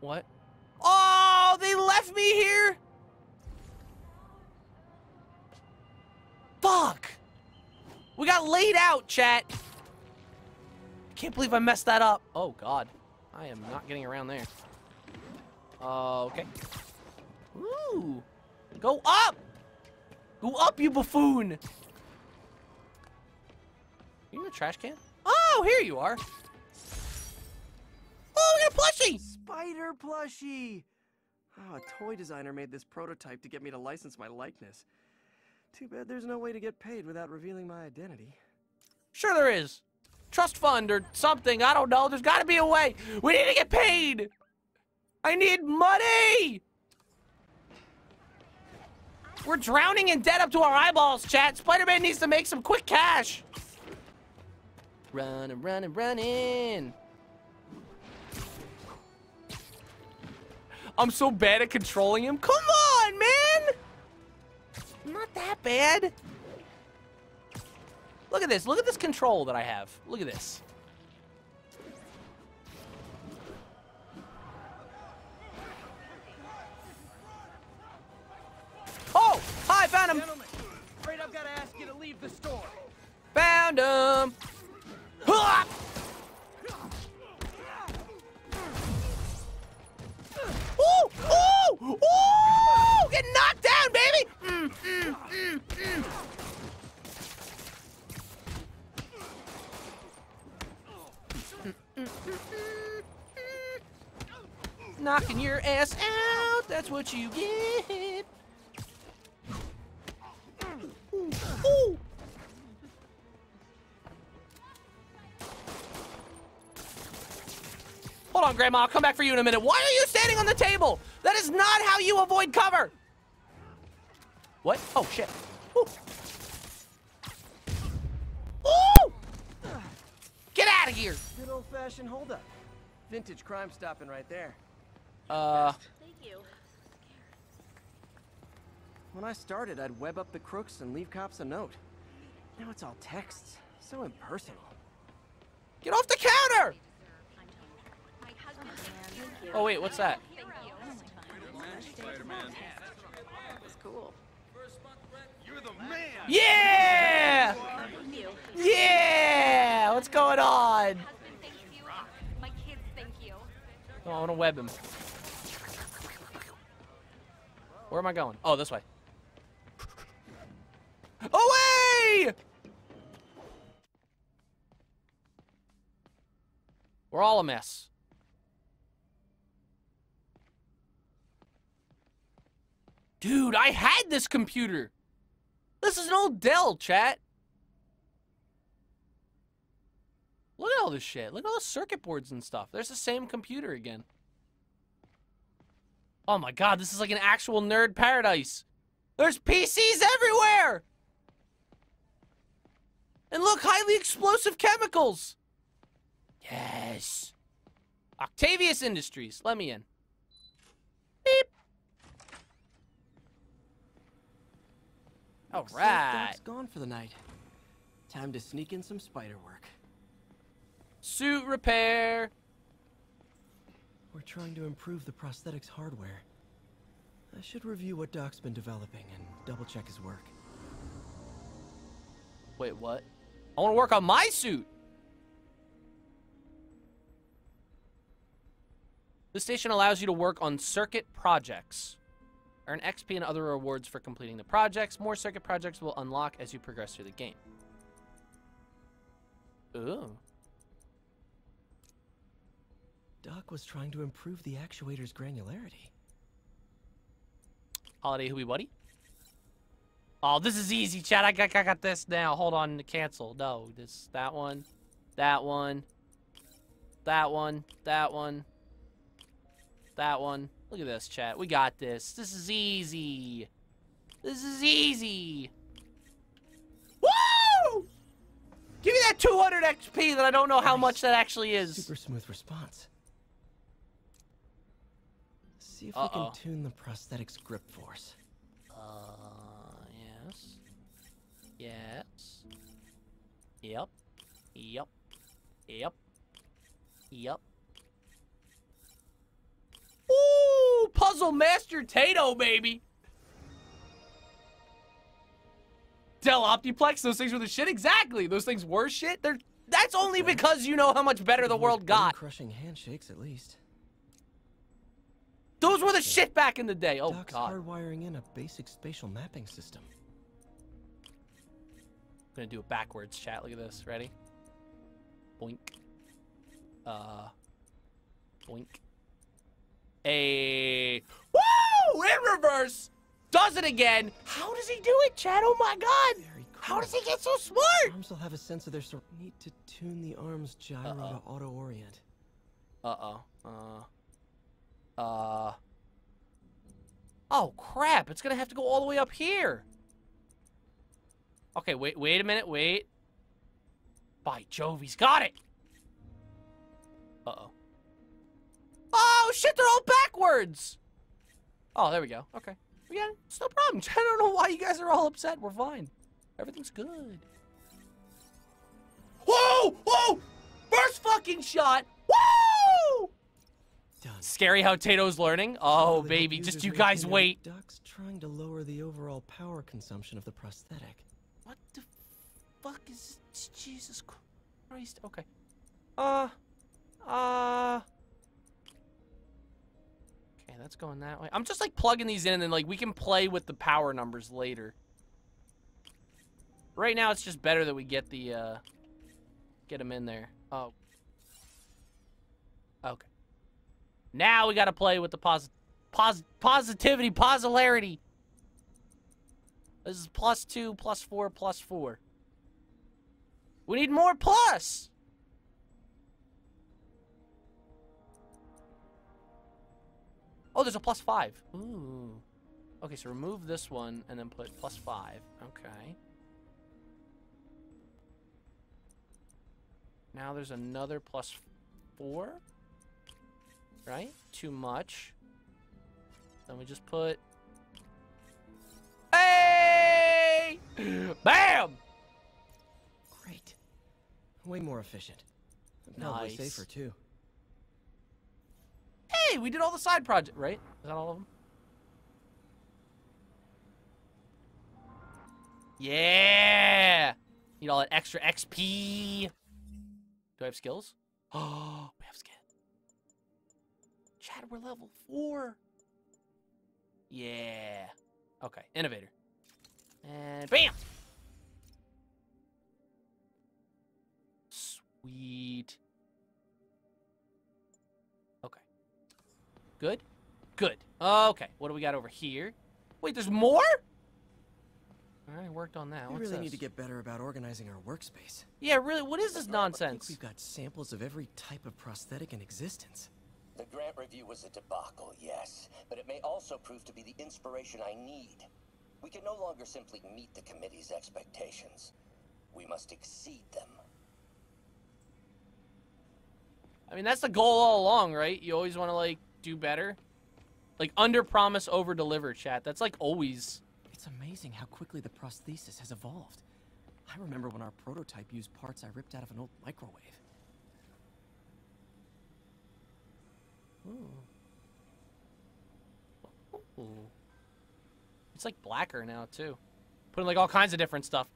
What? Oh, they left me here? Fuck! We got laid out, chat. I can't believe I messed that up. Oh, God. I am not getting around there. Okay. Ooh. Go up! Go up, you buffoon! You in a trash can? Oh, here you are. Oh, we got a plushie! Spider plushie! Oh, a toy designer made this prototype to get me to license my likeness. Too bad there's no way to get paid without revealing my identity. Sure there is. Trust fund or something, I don't know. There's gotta be a way. We need to get paid! I need money! We're drowning in debt up to our eyeballs, chat. Spider-Man needs to make some quick cash. Running, running, running. I'm so bad at controlling him. Come on, man! Not that bad. Look at this. Look at this control that I have. Look at this. Oh! I found him! Gentlemen, afraid I've got to ask you to leave the store. Found him! Hup! Ooh! Ooh! Ooh! Get knocked down, baby! Knocking your ass out, that's what you get. Ooh, ooh. Hold on, Grandma, I'll come back for you in a minute. Why are you standing on the table? That is not how you avoid cover. What? Oh, shit. Ooh. Ooh! Get out of here. Good old-fashioned holdup. Vintage crime stopping right there. Thank you. When I started, I'd web up the crooks and leave cops a note. Now it's all texts. So impersonal. Get off the counter! Oh wait, what's that? Yeah! Yeah! What's going on? Oh, I want to web him. Where am I going? Oh, this way. Away! We're all a mess. Dude, I had this computer. This is an old Dell, chat. Look at all this shit. Look at all the circuit boards and stuff. There's the same computer again. Oh my God, this is like an actual nerd paradise. There's PCs everywhere! And look, highly explosive chemicals. Yes. Octavius Industries, let me in. Beep. All right. Doc's gone for the night. Time to sneak in some spider work. Suit repair. We're trying to improve the prosthetics hardware. I should review what Doc's been developing and double check his work. Wait, what? I want to work on my suit. This station allows you to work on circuit projects. Earn XP and other rewards for completing the projects. More circuit projects will unlock as you progress through the game. Ooh. Doc was trying to improve the actuator's granularity. Holiday hooey buddy. Oh, this is easy, chat. I got this now. Hold on to cancel. No, this, that one, that one, that one, that one, that one. Look at this, chat. We got this. This is easy. This is easy. Woo! Give me that 200 XP that I don't know how much that actually is. Super smooth response. See if we can tune the prosthetics grip force. Yes. Yes. Yep. Yep. Yep. Yep. Ooh, Puzzle Master Tato, baby! Dell Optiplex, those things were the shit? Exactly! Those things were shit? They're, that's only because you know how much better the world got. Crushing handshakes, at least. Those were the shit back in the day. Oh, Doc's God. Hardwiring in a basic spatial mapping system. I'm gonna do it backwards, chat. Look at this. Ready? Boink. Boink. Hey. Woo! In reverse! Does it again. How does he do it, chat? Oh my God! How does he get so smart? Arms will have a sense of their need to tune the arm's gyro to auto-orient. Oh crap, it's gonna have to go all the way up here. Okay, wait a minute, wait. By Jove, he's got it! Uh-oh. Oh shit, they're all backwards! Oh, there we go, okay. We got it, it's no problem. I don't know why you guys are all upset, we're fine. Everything's good. Whoa! Whoa! First fucking shot! Woo! Done. Scary how Tato's learning. Oh, baby, just you guys wait. Doc's trying to lower the overall power consumption of the prosthetic. What the fuck is this? Jesus Christ. Okay. Okay, that's going that way. I'm just like plugging these in and then like we can play with the power numbers later. Right now it's just better that we get the get them in there. Oh. Okay. Now we gotta play with the positivity, posilarity. This is +2, +4, +4. We need more plus. Oh, there's a +5. Ooh. Okay, so remove this one and then put +5. Okay. Now there's another +4. Right? Too much. Then we just put... Hey! Bam! Great. Way more efficient. Probably nice. Safer, too. Hey! We did all the side projects, right? Is that all of them? Yeah! Need all that extra XP. Do I have skills? Oh, we have skills. Chad, we're level 4. Yeah. Okay, innovator. And bam! Sweet. Okay. Good? Good. Okay, what do we got over here? Wait, there's more? I already worked on that. We really need to get better about organizing our workspace. Yeah, really, what is this nonsense? I think we've got samples of every type of prosthetic in existence. The grant review was a debacle, yes, but it may also prove to be the inspiration I need. We can no longer simply meet the committee's expectations. We must exceed them. I mean, that's the goal all along, right? You always want to, like, do better. Like, under-promise, over-deliver, chat. That's, like, always. It's amazing how quickly the prosthesis has evolved. I remember when our prototype used parts I ripped out of an old microwave. Ooh. Ooh. It's like blacker now too. Putting like all kinds of different stuff.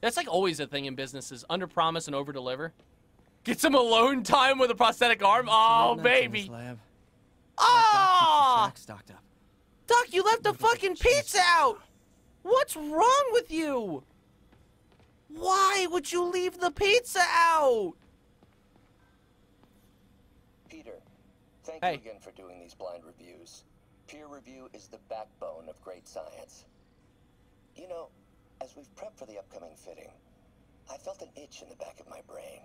That's like always a thing in businesses, under promise and over deliver. Get some alone time with a prosthetic arm. Oh, baby. Oh! Doc, you left the fucking pizza out! What's wrong with you? Why would you leave the pizza out? Peter, thank you again for doing these blind reviews. Peer review is the backbone of great science. You know, as we've prepped for the upcoming fitting, I felt an itch in the back of my brain.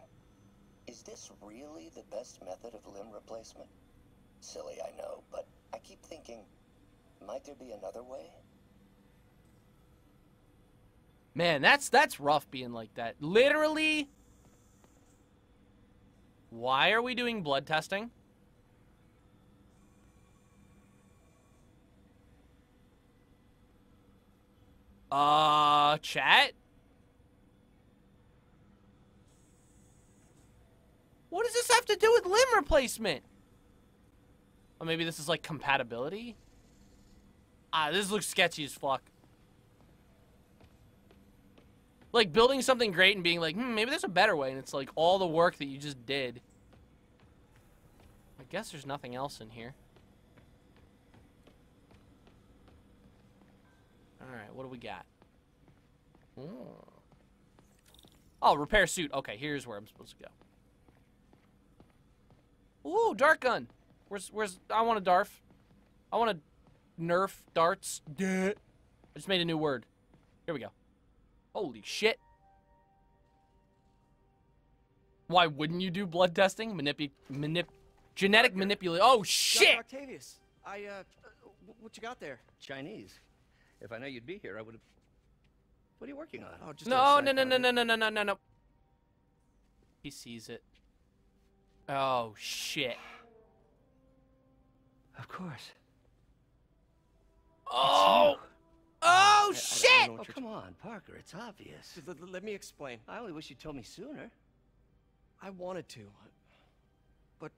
Is this really the best method of limb replacement? Silly, I know, but I keep thinking, might there be another way? Man, that's rough being like that. Literally, why are we doing blood testing? Chat? What does this have to do with limb replacement? Or maybe this is like compatibility? Ah, this looks sketchy as fuck. Like building something great and being like, maybe there's a better way, and it's like all the work that you just did. I guess there's nothing else in here. Alright, what do we got? Oh. Oh, repair suit. Okay, here's where I'm supposed to go. Ooh, dart gun. Where's I want a DARF. I want a nerf darts. I just made a new word. Here we go. Holy shit. Why wouldn't you do blood testing? Genetic manipulation. Oh, shit! Dr. Octavius, what you got there? Chinese. If I know you'd be here, I would've... What are you working on? Oh, just no. He sees it. Oh, shit. Of course. Oh! Oh, shit! Oh, come on, Parker, it's obvious. Let me explain. I only wish you told me sooner. I wanted to, but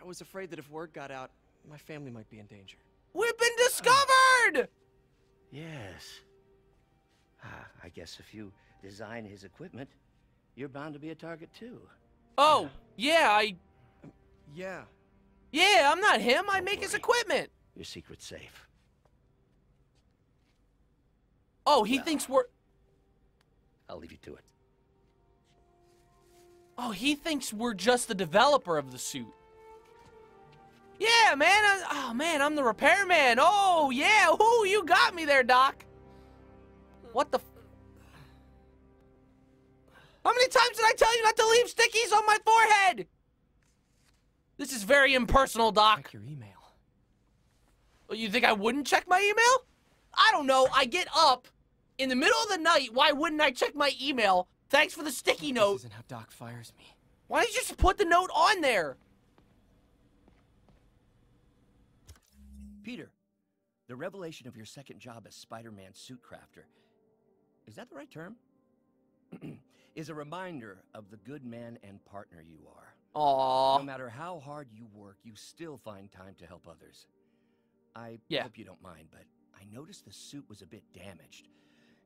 I was afraid that if word got out, my family might be in danger. We've been discovered! Yes. I guess if you design his equipment, you're bound to be a target, too. Oh, yeah, I'm not him. I make his equipment. Your secret's safe. Oh, he thinks we're... I'll leave you to it. Oh, he thinks we're just the developer of the suit. Yeah, man. Oh, man, I'm the repairman. Oh, yeah. Ooh, you got me there, Doc. What the... How many times did I tell you not to leave stickies on my forehead? This is very impersonal, Doc. Check your email. You think I wouldn't check my email? I don't know. I get up in the middle of the night. Why wouldn't I check my email? Thanks for the sticky note. This isn't how Doc fires me. Why did you just put the note on there? Peter, the revelation of your second job as Spider-Man suit crafter, is that the right term? Is a reminder of the good man and partner you are. Aww. No matter how hard you work, you still find time to help others. I hope you don't mind, but I noticed the suit was a bit damaged,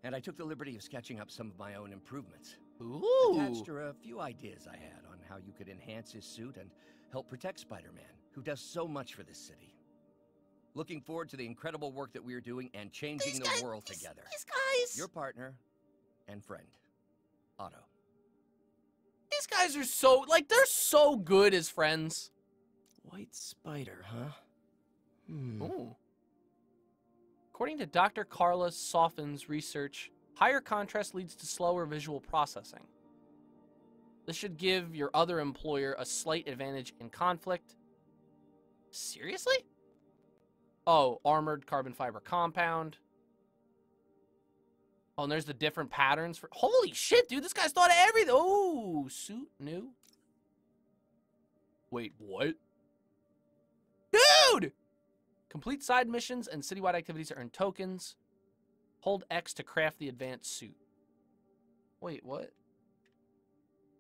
and I took the liberty of sketching up some of my own improvements. Ooh. Attached are a few ideas I had on how you could enhance his suit and help protect Spider-Man, who does so much for this city. Looking forward to the incredible work that we are doing and changing the world together. These guys! Your partner and friend, Otto. These guys are so, like, they're so good as friends. White spider, huh? Hmm. Ooh. According to Dr. Carla Soffin's research, higher contrast leads to slower visual processing. This should give your other employer a slight advantage in conflict. Seriously? Oh, armored carbon fiber compound. Oh, and there's the different patterns for... Holy shit, dude, this guy's thought of everything. Oh, suit new. Wait, what? Dude! Complete side missions and citywide activities to earn tokens. Hold X to craft the advanced suit. Wait, what?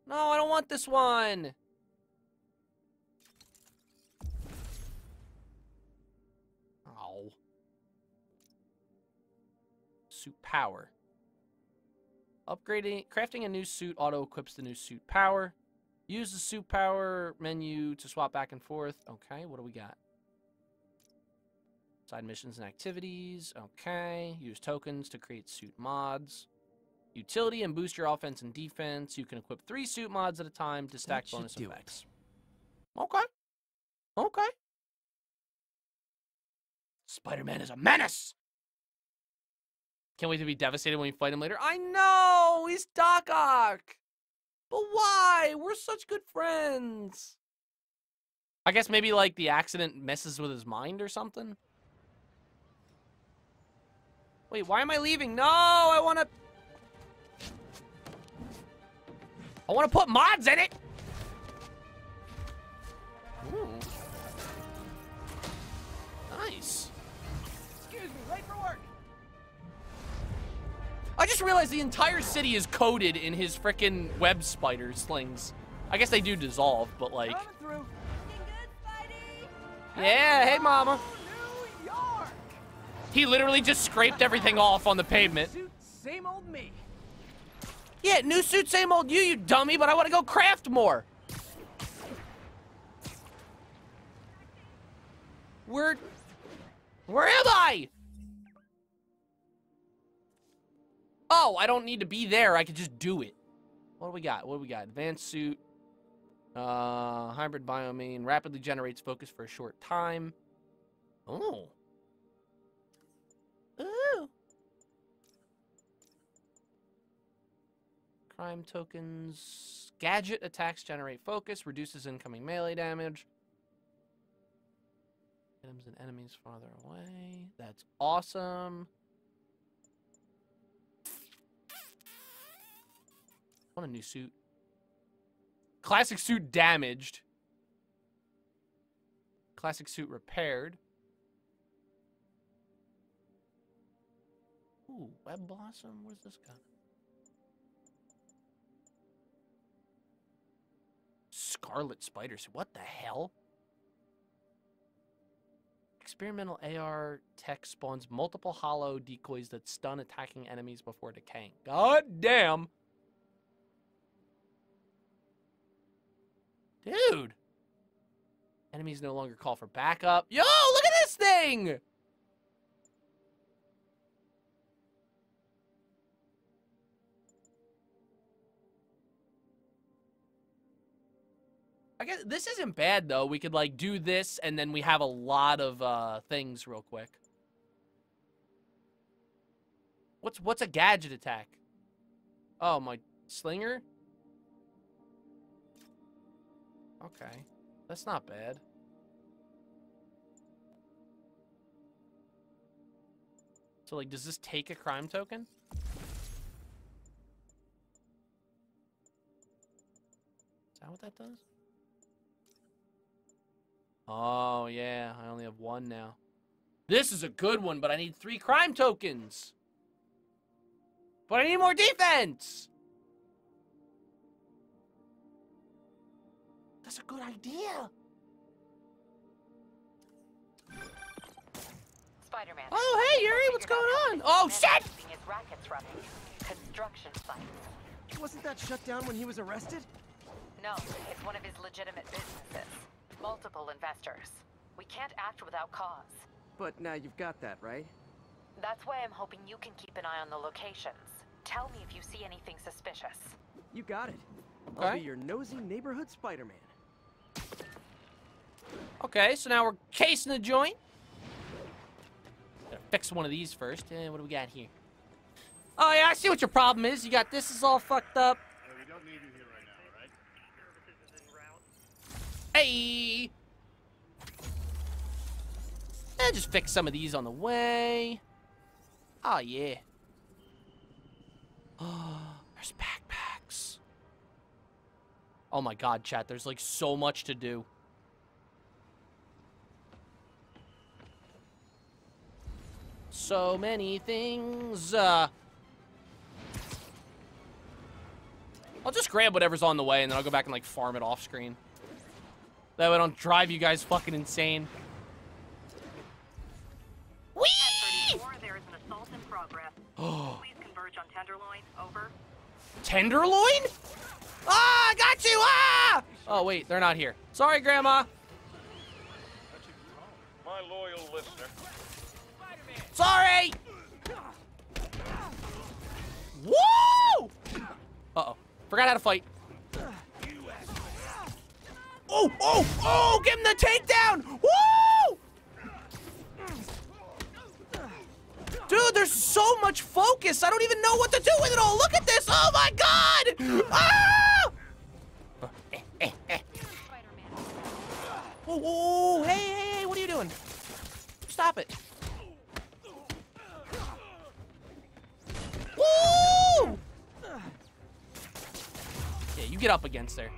No, I don't want this one. Ow. Suit power. Upgrading, crafting a new suit auto-equips the new suit power. Use the suit power menu to swap back and forth. Okay, what do we got? Side missions and activities. Okay, use tokens to create suit mods. Utility and boost your offense and defense. You can equip 3 suit mods at a time to stack bonus effects. Okay. Okay. Spider-Man is a menace! Can't wait to be devastated when we fight him later. I know! He's Doc Oc! But why? We're such good friends! I guess maybe, like, the accident messes with his mind or something? Wait, why am I leaving? No! I wanna put mods in it! Ooh. Nice. Excuse me, late for work. I just realized the entire city is coated in his frickin' web spider slings. I guess they do dissolve, but like... Coming through. Good, yeah, hey mama. New York. He literally just scraped everything off on the pavement. Suit, same old me. Yeah, new suit, same old you, you dummy, but I want to go craft more. Where am I? Oh, I don't need to be there. I could just do it. What do we got? What do we got? Advanced suit. Hybrid biomine. Rapidly generates focus for a short time. Oh. Ooh. Crime tokens. Gadget attacks generate focus. Reduces incoming melee damage. Items and enemies farther away. That's awesome. I want a new suit. Classic suit damaged. Classic suit repaired. Ooh, web blossom. Where's this gun? Scarlet spider suit. What the hell? Experimental AR tech spawns multiple hollow decoys that stun attacking enemies before decaying. God damn! Dude! Enemies no longer call for backup. Yo, look at this thing! I guess this isn't bad, though. We could, like, do this, and then we have a lot of things real quick. What's a gadget attack? Oh, my slinger? Okay. That's not bad. So, like, does this take a crime token? Is that what that does? Oh, yeah. I only have 1 now. This is a good one, but I need 3 crime tokens. But I need more defense. That's a good idea. Spider-Man. Oh, hey, Yuri. What's going on? Oh, shit! Construction sites. Wasn't that shut down when he was arrested? No, it's one of his legitimate businesses. Multiple investors. We can't act without cause. But now you've got that, right? That's why I'm hoping you can keep an eye on the locations. Tell me if you see anything suspicious. You got it. Okay. I'll be your nosy neighborhood Spider-Man. Okay, so now we're casing the joint. Gotta fix one of these first. And what do we got here? Oh, yeah, I see what your problem is. You got this is all fucked up. Hey! I'll just fix some of these on the way. Oh, yeah. Oh, there's backpacks. Oh my god, chat, there's like so much to do. So many things. I'll just grab whatever's on the way and then I'll go back and like farm it off screen. That way I don't drive you guys fucking insane. Whee! At 34, there is an assault in progress. Please converge on Tenderloin. Over. Tenderloin? Ah, I got you! Ah! Oh, wait, they're not here. Sorry, Grandma. My loyal listener. Sorry! Woo! Uh-oh. Forgot how to fight. Oh, oh, oh! Give him the takedown! Woo! Dude, there's so much focus. I don't even know what to do with it all. Look at this. Oh, my God! Ah! Oh, oh, hey, hey, hey, what are you doing? Stop it. Woo! Yeah, you get up against there.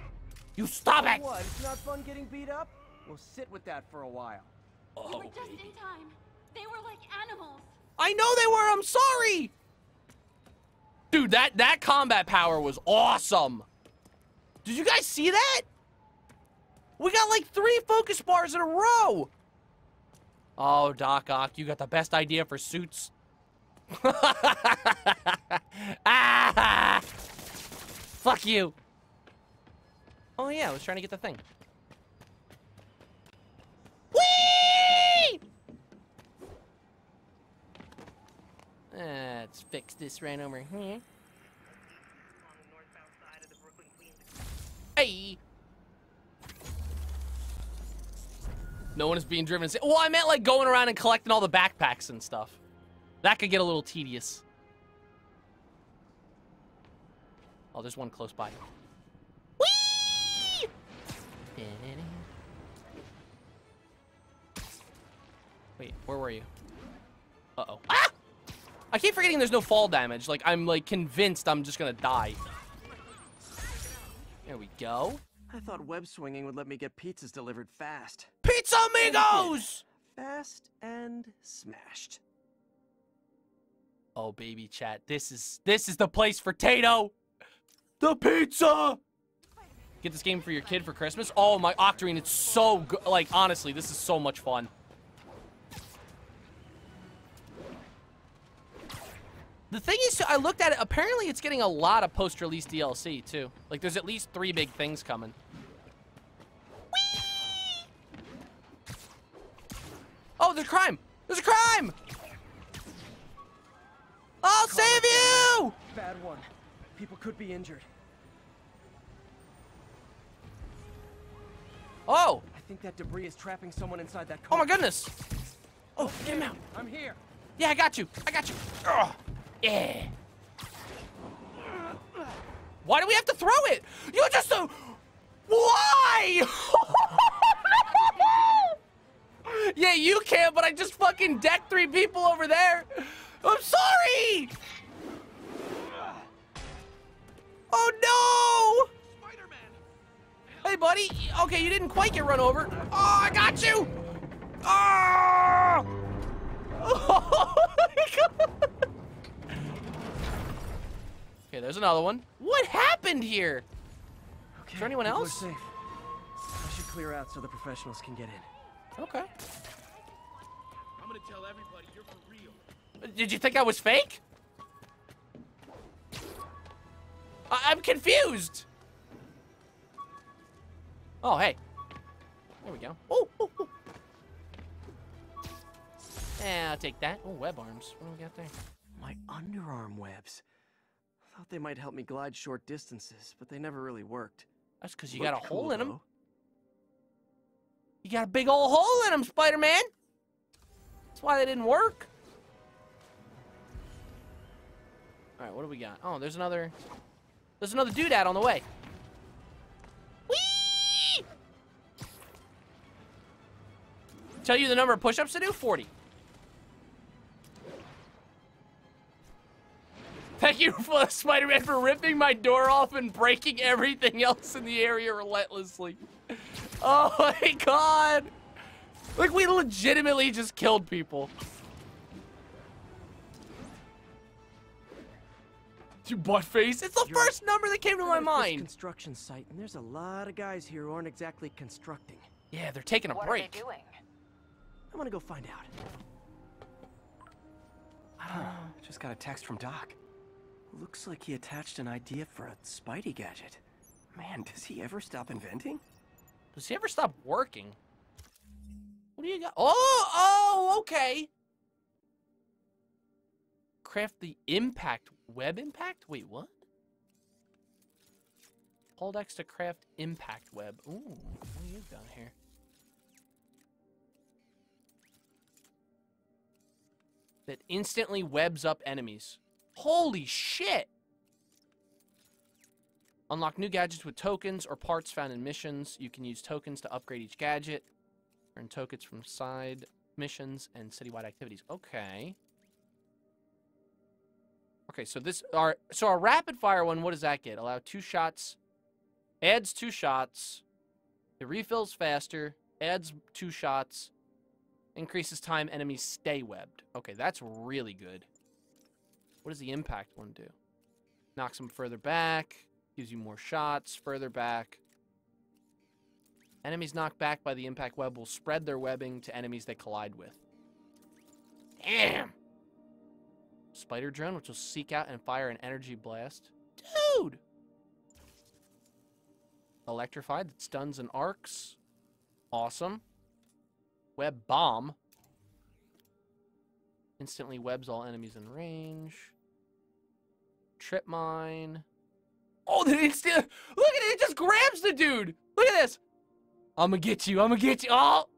You stop it! What? It's not fun getting beat up? We'll sit with that for a while. Oh, we were just in time. They were like animals. I know they were. I'm sorry. Dude, that combat power was awesome. Did you guys see that? We got like 3 focus bars in a row. Oh, Doc Oc, you got the best idea for suits. Ah! Fuck you. Oh yeah, I was trying to get the thing. Whee! Let's fix this right over here. Hey! No one is being driven. Well, I meant like going around and collecting all the backpacks and stuff. That could get a little tedious. Oh, there's one close by. Whee! Wait, where were you? Uh-oh. Ah! I keep forgetting there's no fall damage. Like, I'm like convinced I'm just gonna die. There we go. I thought web swinging would let me get pizzas delivered fast. Pizza Amigos! Fast and smashed. Oh, baby chat. This is the place for Tato. The pizza! Get this game for your kid for Christmas. Oh, my Octarine, it's so good. Like, honestly, this is so much fun. The thing is, I looked at it. Apparently, it's getting a lot of post-release DLC, too. Like, there's at least 3 big things coming. Whee! Oh, there's a crime! There's a crime! I'll save you! Bad one. People could be injured. Oh! I think that debris is trapping someone inside that car. Oh, my goodness! Oh, get him out. I'm here. Yeah, I got you. I got you. Ugh. Yeah. Why do we have to throw it? You just... Why? Yeah, you can, but I just fucking decked 3 people over there. I'm sorry! Oh, no! Spider-Man. Hey, buddy. Okay, you didn't quite get run over. Oh, I got you! Oh! Okay, there's another one. What happened here? Okay, is there anyone else? Safe. I should clear out so the professionals can get in. Okay. I'm gonna tell everybody you're for real. Did you think I was fake? I'm confused. Oh, hey. There we go. Oh, oh, oh. Yeah, I'll take that. Oh, web arms. What do we got there? My underarm webs. I thought they might help me glide short distances, but they never really worked. That's because you got a hole in them. You got a big old hole in them, Spider-Man. That's why they didn't work. All right, what do we got? Oh, there's another doodad on the way. Whee! Tell you the number of push-ups to do? 40. Thank you, Spider-Man, for ripping my door off and breaking everything else in the area relentlessly. Oh my God! Like, we legitimately just killed people. You butt face. It's the first number that came to my mind. Construction site, and there's a lot of guys here who aren't exactly constructing. Yeah, they're taking a break. What are they doing? I'm gonna go find out. I don't know. Just got a text from Doc. Looks like he attached an idea for a Spidey gadget. Man, does he ever stop inventing? Does he ever stop working? What do you got? Oh, okay. Craft the impact, web impact? Wait, what? Hold X to craft impact web. Ooh, what do you got here? That instantly webs up enemies. Holy shit! Unlock new gadgets with tokens or parts found in missions. You can use tokens to upgrade each gadget. Earn tokens from side missions and citywide activities. Okay. Okay, so this our rapid fire one. What does that get? Allow 2 shots. Adds 2 shots. It refills faster. Adds 2 shots. Increases time enemies stay webbed. Okay, that's really good. What does the impact one do? Knocks them further back. Gives you more shots. Further back. Enemies knocked back by the impact web will spread their webbing to enemies they collide with. Damn! Spider drone, which will seek out and fire an energy blast. Dude! Electrified, that stuns and arcs. Awesome. Web bomb. Instantly webs all enemies in range. Trip mine. Oh, the instant! Look at it! It just grabs the dude! Look at this! I'm gonna get you! I'm gonna get you! Oh!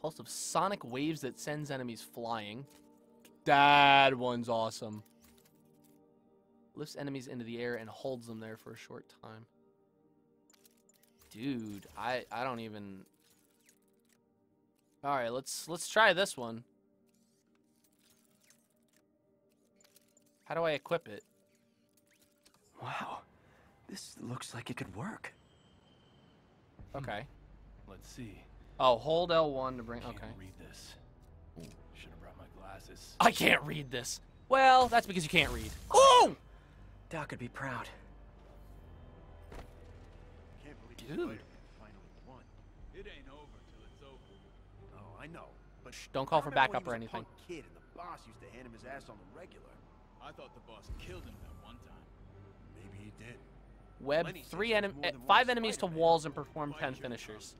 Pulse of sonic waves that sends enemies flying. That one's awesome. Lifts enemies into the air and holds them there for a short time. Dude, I don't even... Alright, let's try this one. How do I equip it? Wow. This looks like it could work. Okay. Let's see. Oh, hold L1 to bring... Okay. I can't read this. Should have brought my glasses. I can't read this. Well, that's because you can't read. Oh! Doc would be proud. Can't believe Dude. Finally won. It ain't over till it's over. Oh, I know. But shh, don't call for backup or anything. A kid and the boss used to hand him his ass on the regular. I thought the boss killed him that one time. Maybe he did. Web Lenny 5 enemies to walls and perform 10 finishers.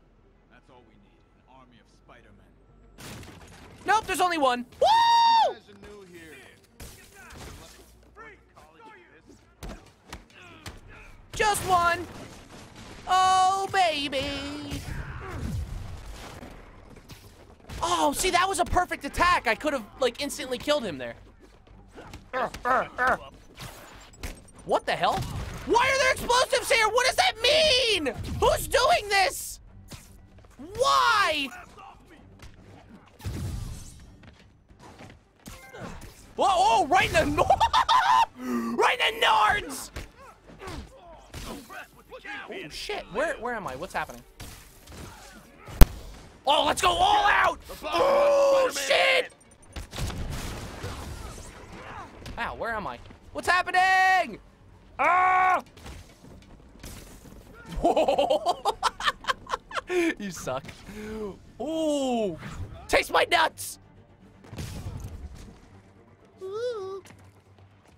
That's all we need, an army of Spider-Men. Nope, there's only one. Woo! Just one. Oh, baby. Oh, see, that was a perfect attack. I could have, like, instantly killed him there. What the hell? Why are there explosives here? What does that mean? Who's doing this? Why? Whoa, oh, right in the... right in the nards! Oh, shit. Where am I? What's happening? Oh, let's go all out! Oh, shit! Ow, where am I? What's happening? Ah! Whoa! You suck. Ooh! Taste my nuts! Ooh.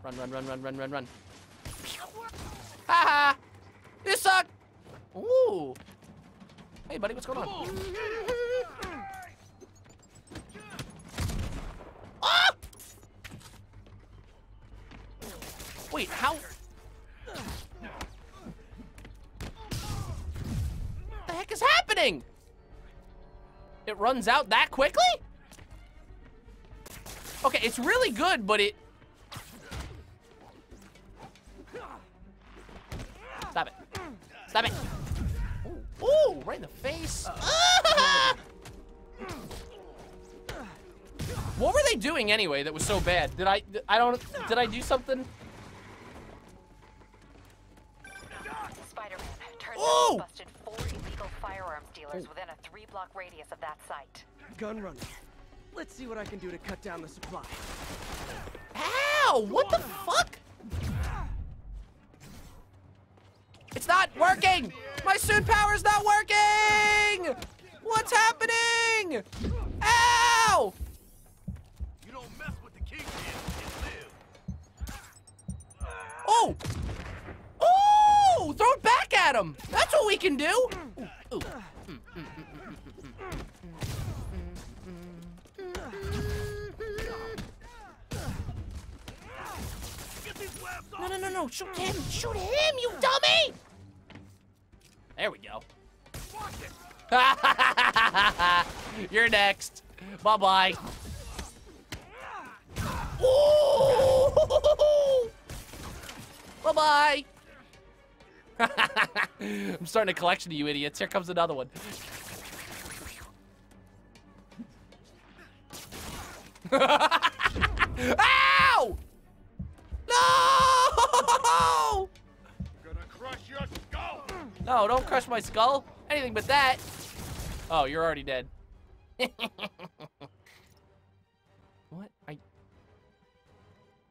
Run, run, run, run, run, run, run. Haha! You suck! Ooh! Hey, buddy, what's going on? Ah! Wait, how? What the heck is happening? It runs out that quickly? Okay, it's really good, but it... Stop it. Stop it. Ooh, ooh, right in the face. What were they doing anyway that was so bad? Did I do something? Whoa! Busted 4 illegal firearms dealers within a 3-block radius of that site. Gun runner. Let's see what I can do to cut down the supply. Ow! What the fuck? It's not working! My suit power's not working! What's happening? Ow! You don't mess with the king, man. at him. That's what we can do. Ooh. Ooh. No, no, no, no. Shoot him. Shoot him, you dummy. There we go. You're next. Bye-bye. Ooh! Bye-bye. I'm starting a collection of you idiots. Here comes another one. Ow! No! Gonna crush your skull. No, don't crush my skull. Anything but that. Oh, you're already dead. What?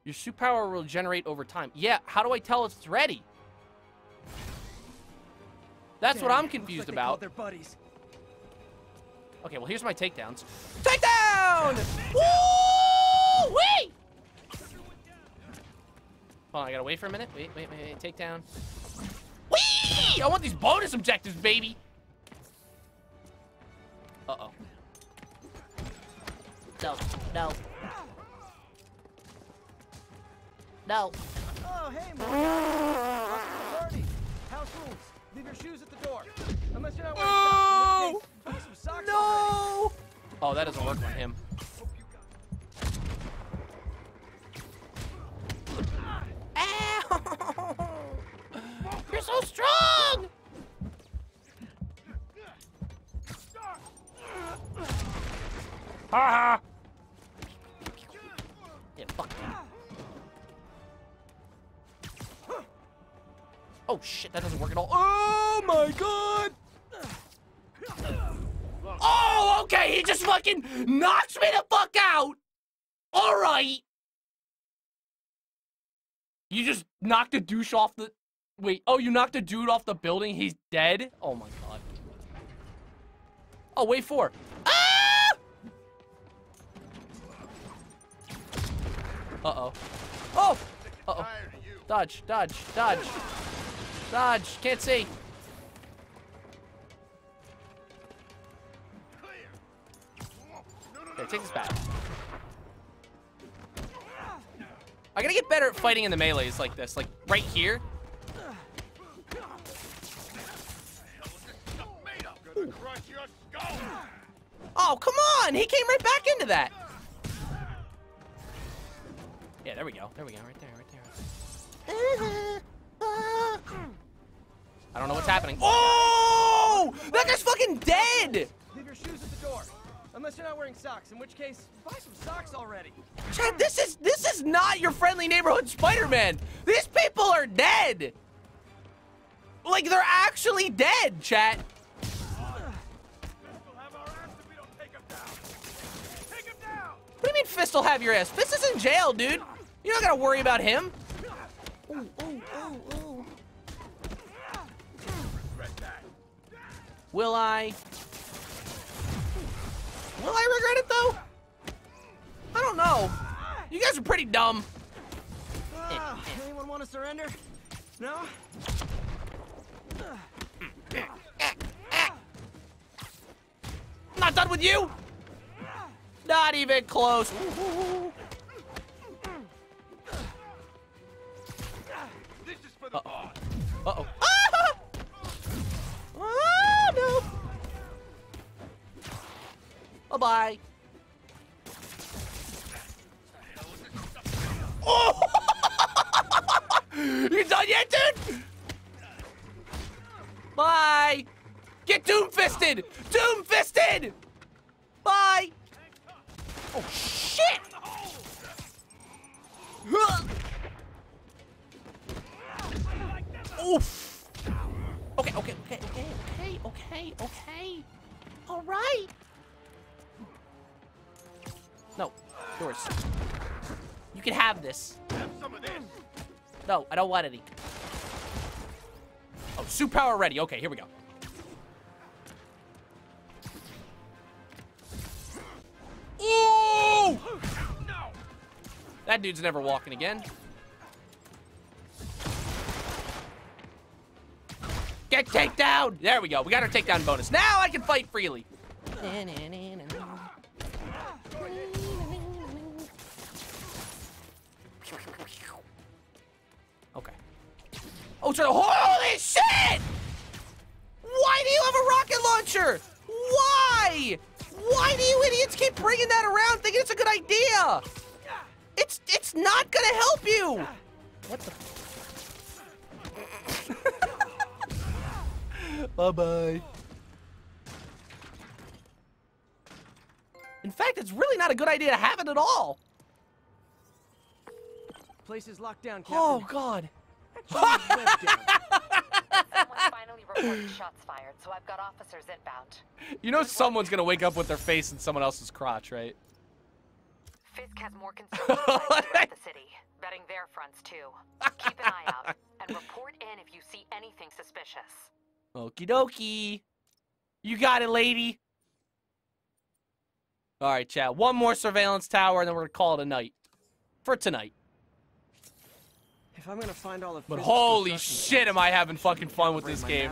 Your superpower will regenerate over time. Yeah, how do I tell if it's ready? That's what I'm confused about. Their buddies. Okay, well, here's my takedowns. Takedown! Woo-wee! Hold on, I gotta wait for a minute. Wait, wait, wait, wait. Takedown. Wee! I want these bonus objectives, baby! Uh-oh. No, no. No. Oh, hey, man. House rules. Leave your shoes at the door. Unless you're not wearing socks. No! Oh, that doesn't work on him. Ow! You're so strong! Ha-ha! Yeah, fuck that. Oh shit, that doesn't work at all. Oh my god! Oh, okay, he just fucking knocks me the fuck out! Alright! You just knocked a douche off the... Wait, oh, you knocked a dude off the building? He's dead? Oh my god. Oh, wait for it. Ah! Uh-oh. Oh! Uh-oh. Dodge, dodge, dodge. Dodge, can't see. Okay, take this back. I gotta get better at fighting in the melees like this, like right here. Ooh. Oh, come on! He came right back into that. Yeah, there we go. There we go, right there, right there. I don't know what's happening. Oh! That guy's fucking dead! Leave your shoes at the door. Unless you're not wearing socks, in which case, buy some socks already. Chad, this is not your friendly neighborhood Spider-Man. These people are dead. Like, they're actually dead, chat. What do you mean Fist will have your ass? Fist is in jail, dude. You're not gonna worry about him. Ooh, ooh, ooh, ooh. Will I regret it, though? I don't know. You guys are pretty dumb. Anyone want to surrender? No? I'm not done with you! Not even close. This is for the boss. Uh-oh. Oh, no. Bye-bye. Oh! You done yet, dude? Bye. Get doom-fisted. Doom-fisted. Bye. Oh, shit. Oof. Okay, okay, okay, okay, okay, okay, okay. All right. No, yours. You can have this. Have some of this. No, I don't want any. Oh, super power ready. Okay, here we go. Ooh! No. That dude's never walking again. Get takedown! There we go. We got our takedown bonus. Now I can fight freely. Okay. Oh, so holy shit! Why do you have a rocket launcher? Why? Why do you idiots keep bringing that around thinking it's a good idea? It's not gonna help you. What the? Bye-bye. In fact, it's really not a good idea to have it at all. Place is locked down, Captain. Oh, God. Someone finally reported shots fired, so I've got officers inbound. You know someone's gonna wake up with their face in someone else's crotch, right? Fisk has more concerns throughout the city, betting their fronts, too. Keep an eye out, and report in if you see anything suspicious. Okie dokie. You got it, lady. All right, chat. One more surveillance tower, and then we're gonna call it a night. For tonight. If I'm gonna find all the but holy shit, am I having fucking fun with this game.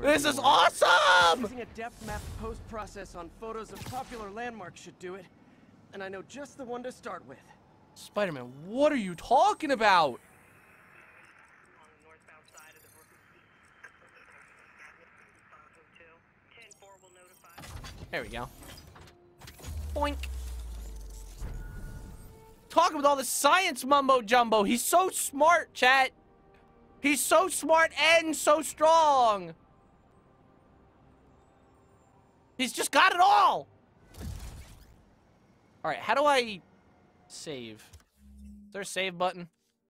This is awesome! Using a depth map post-process on photos of popular landmarks should do it. And I know just the one to start with. Spider-Man, what are you talking about? There we go. Boink. Talking with all the science mumbo jumbo. He's so smart, chat. He's so smart and so strong. He's just got it all. All right, how do I save? Is there a save button?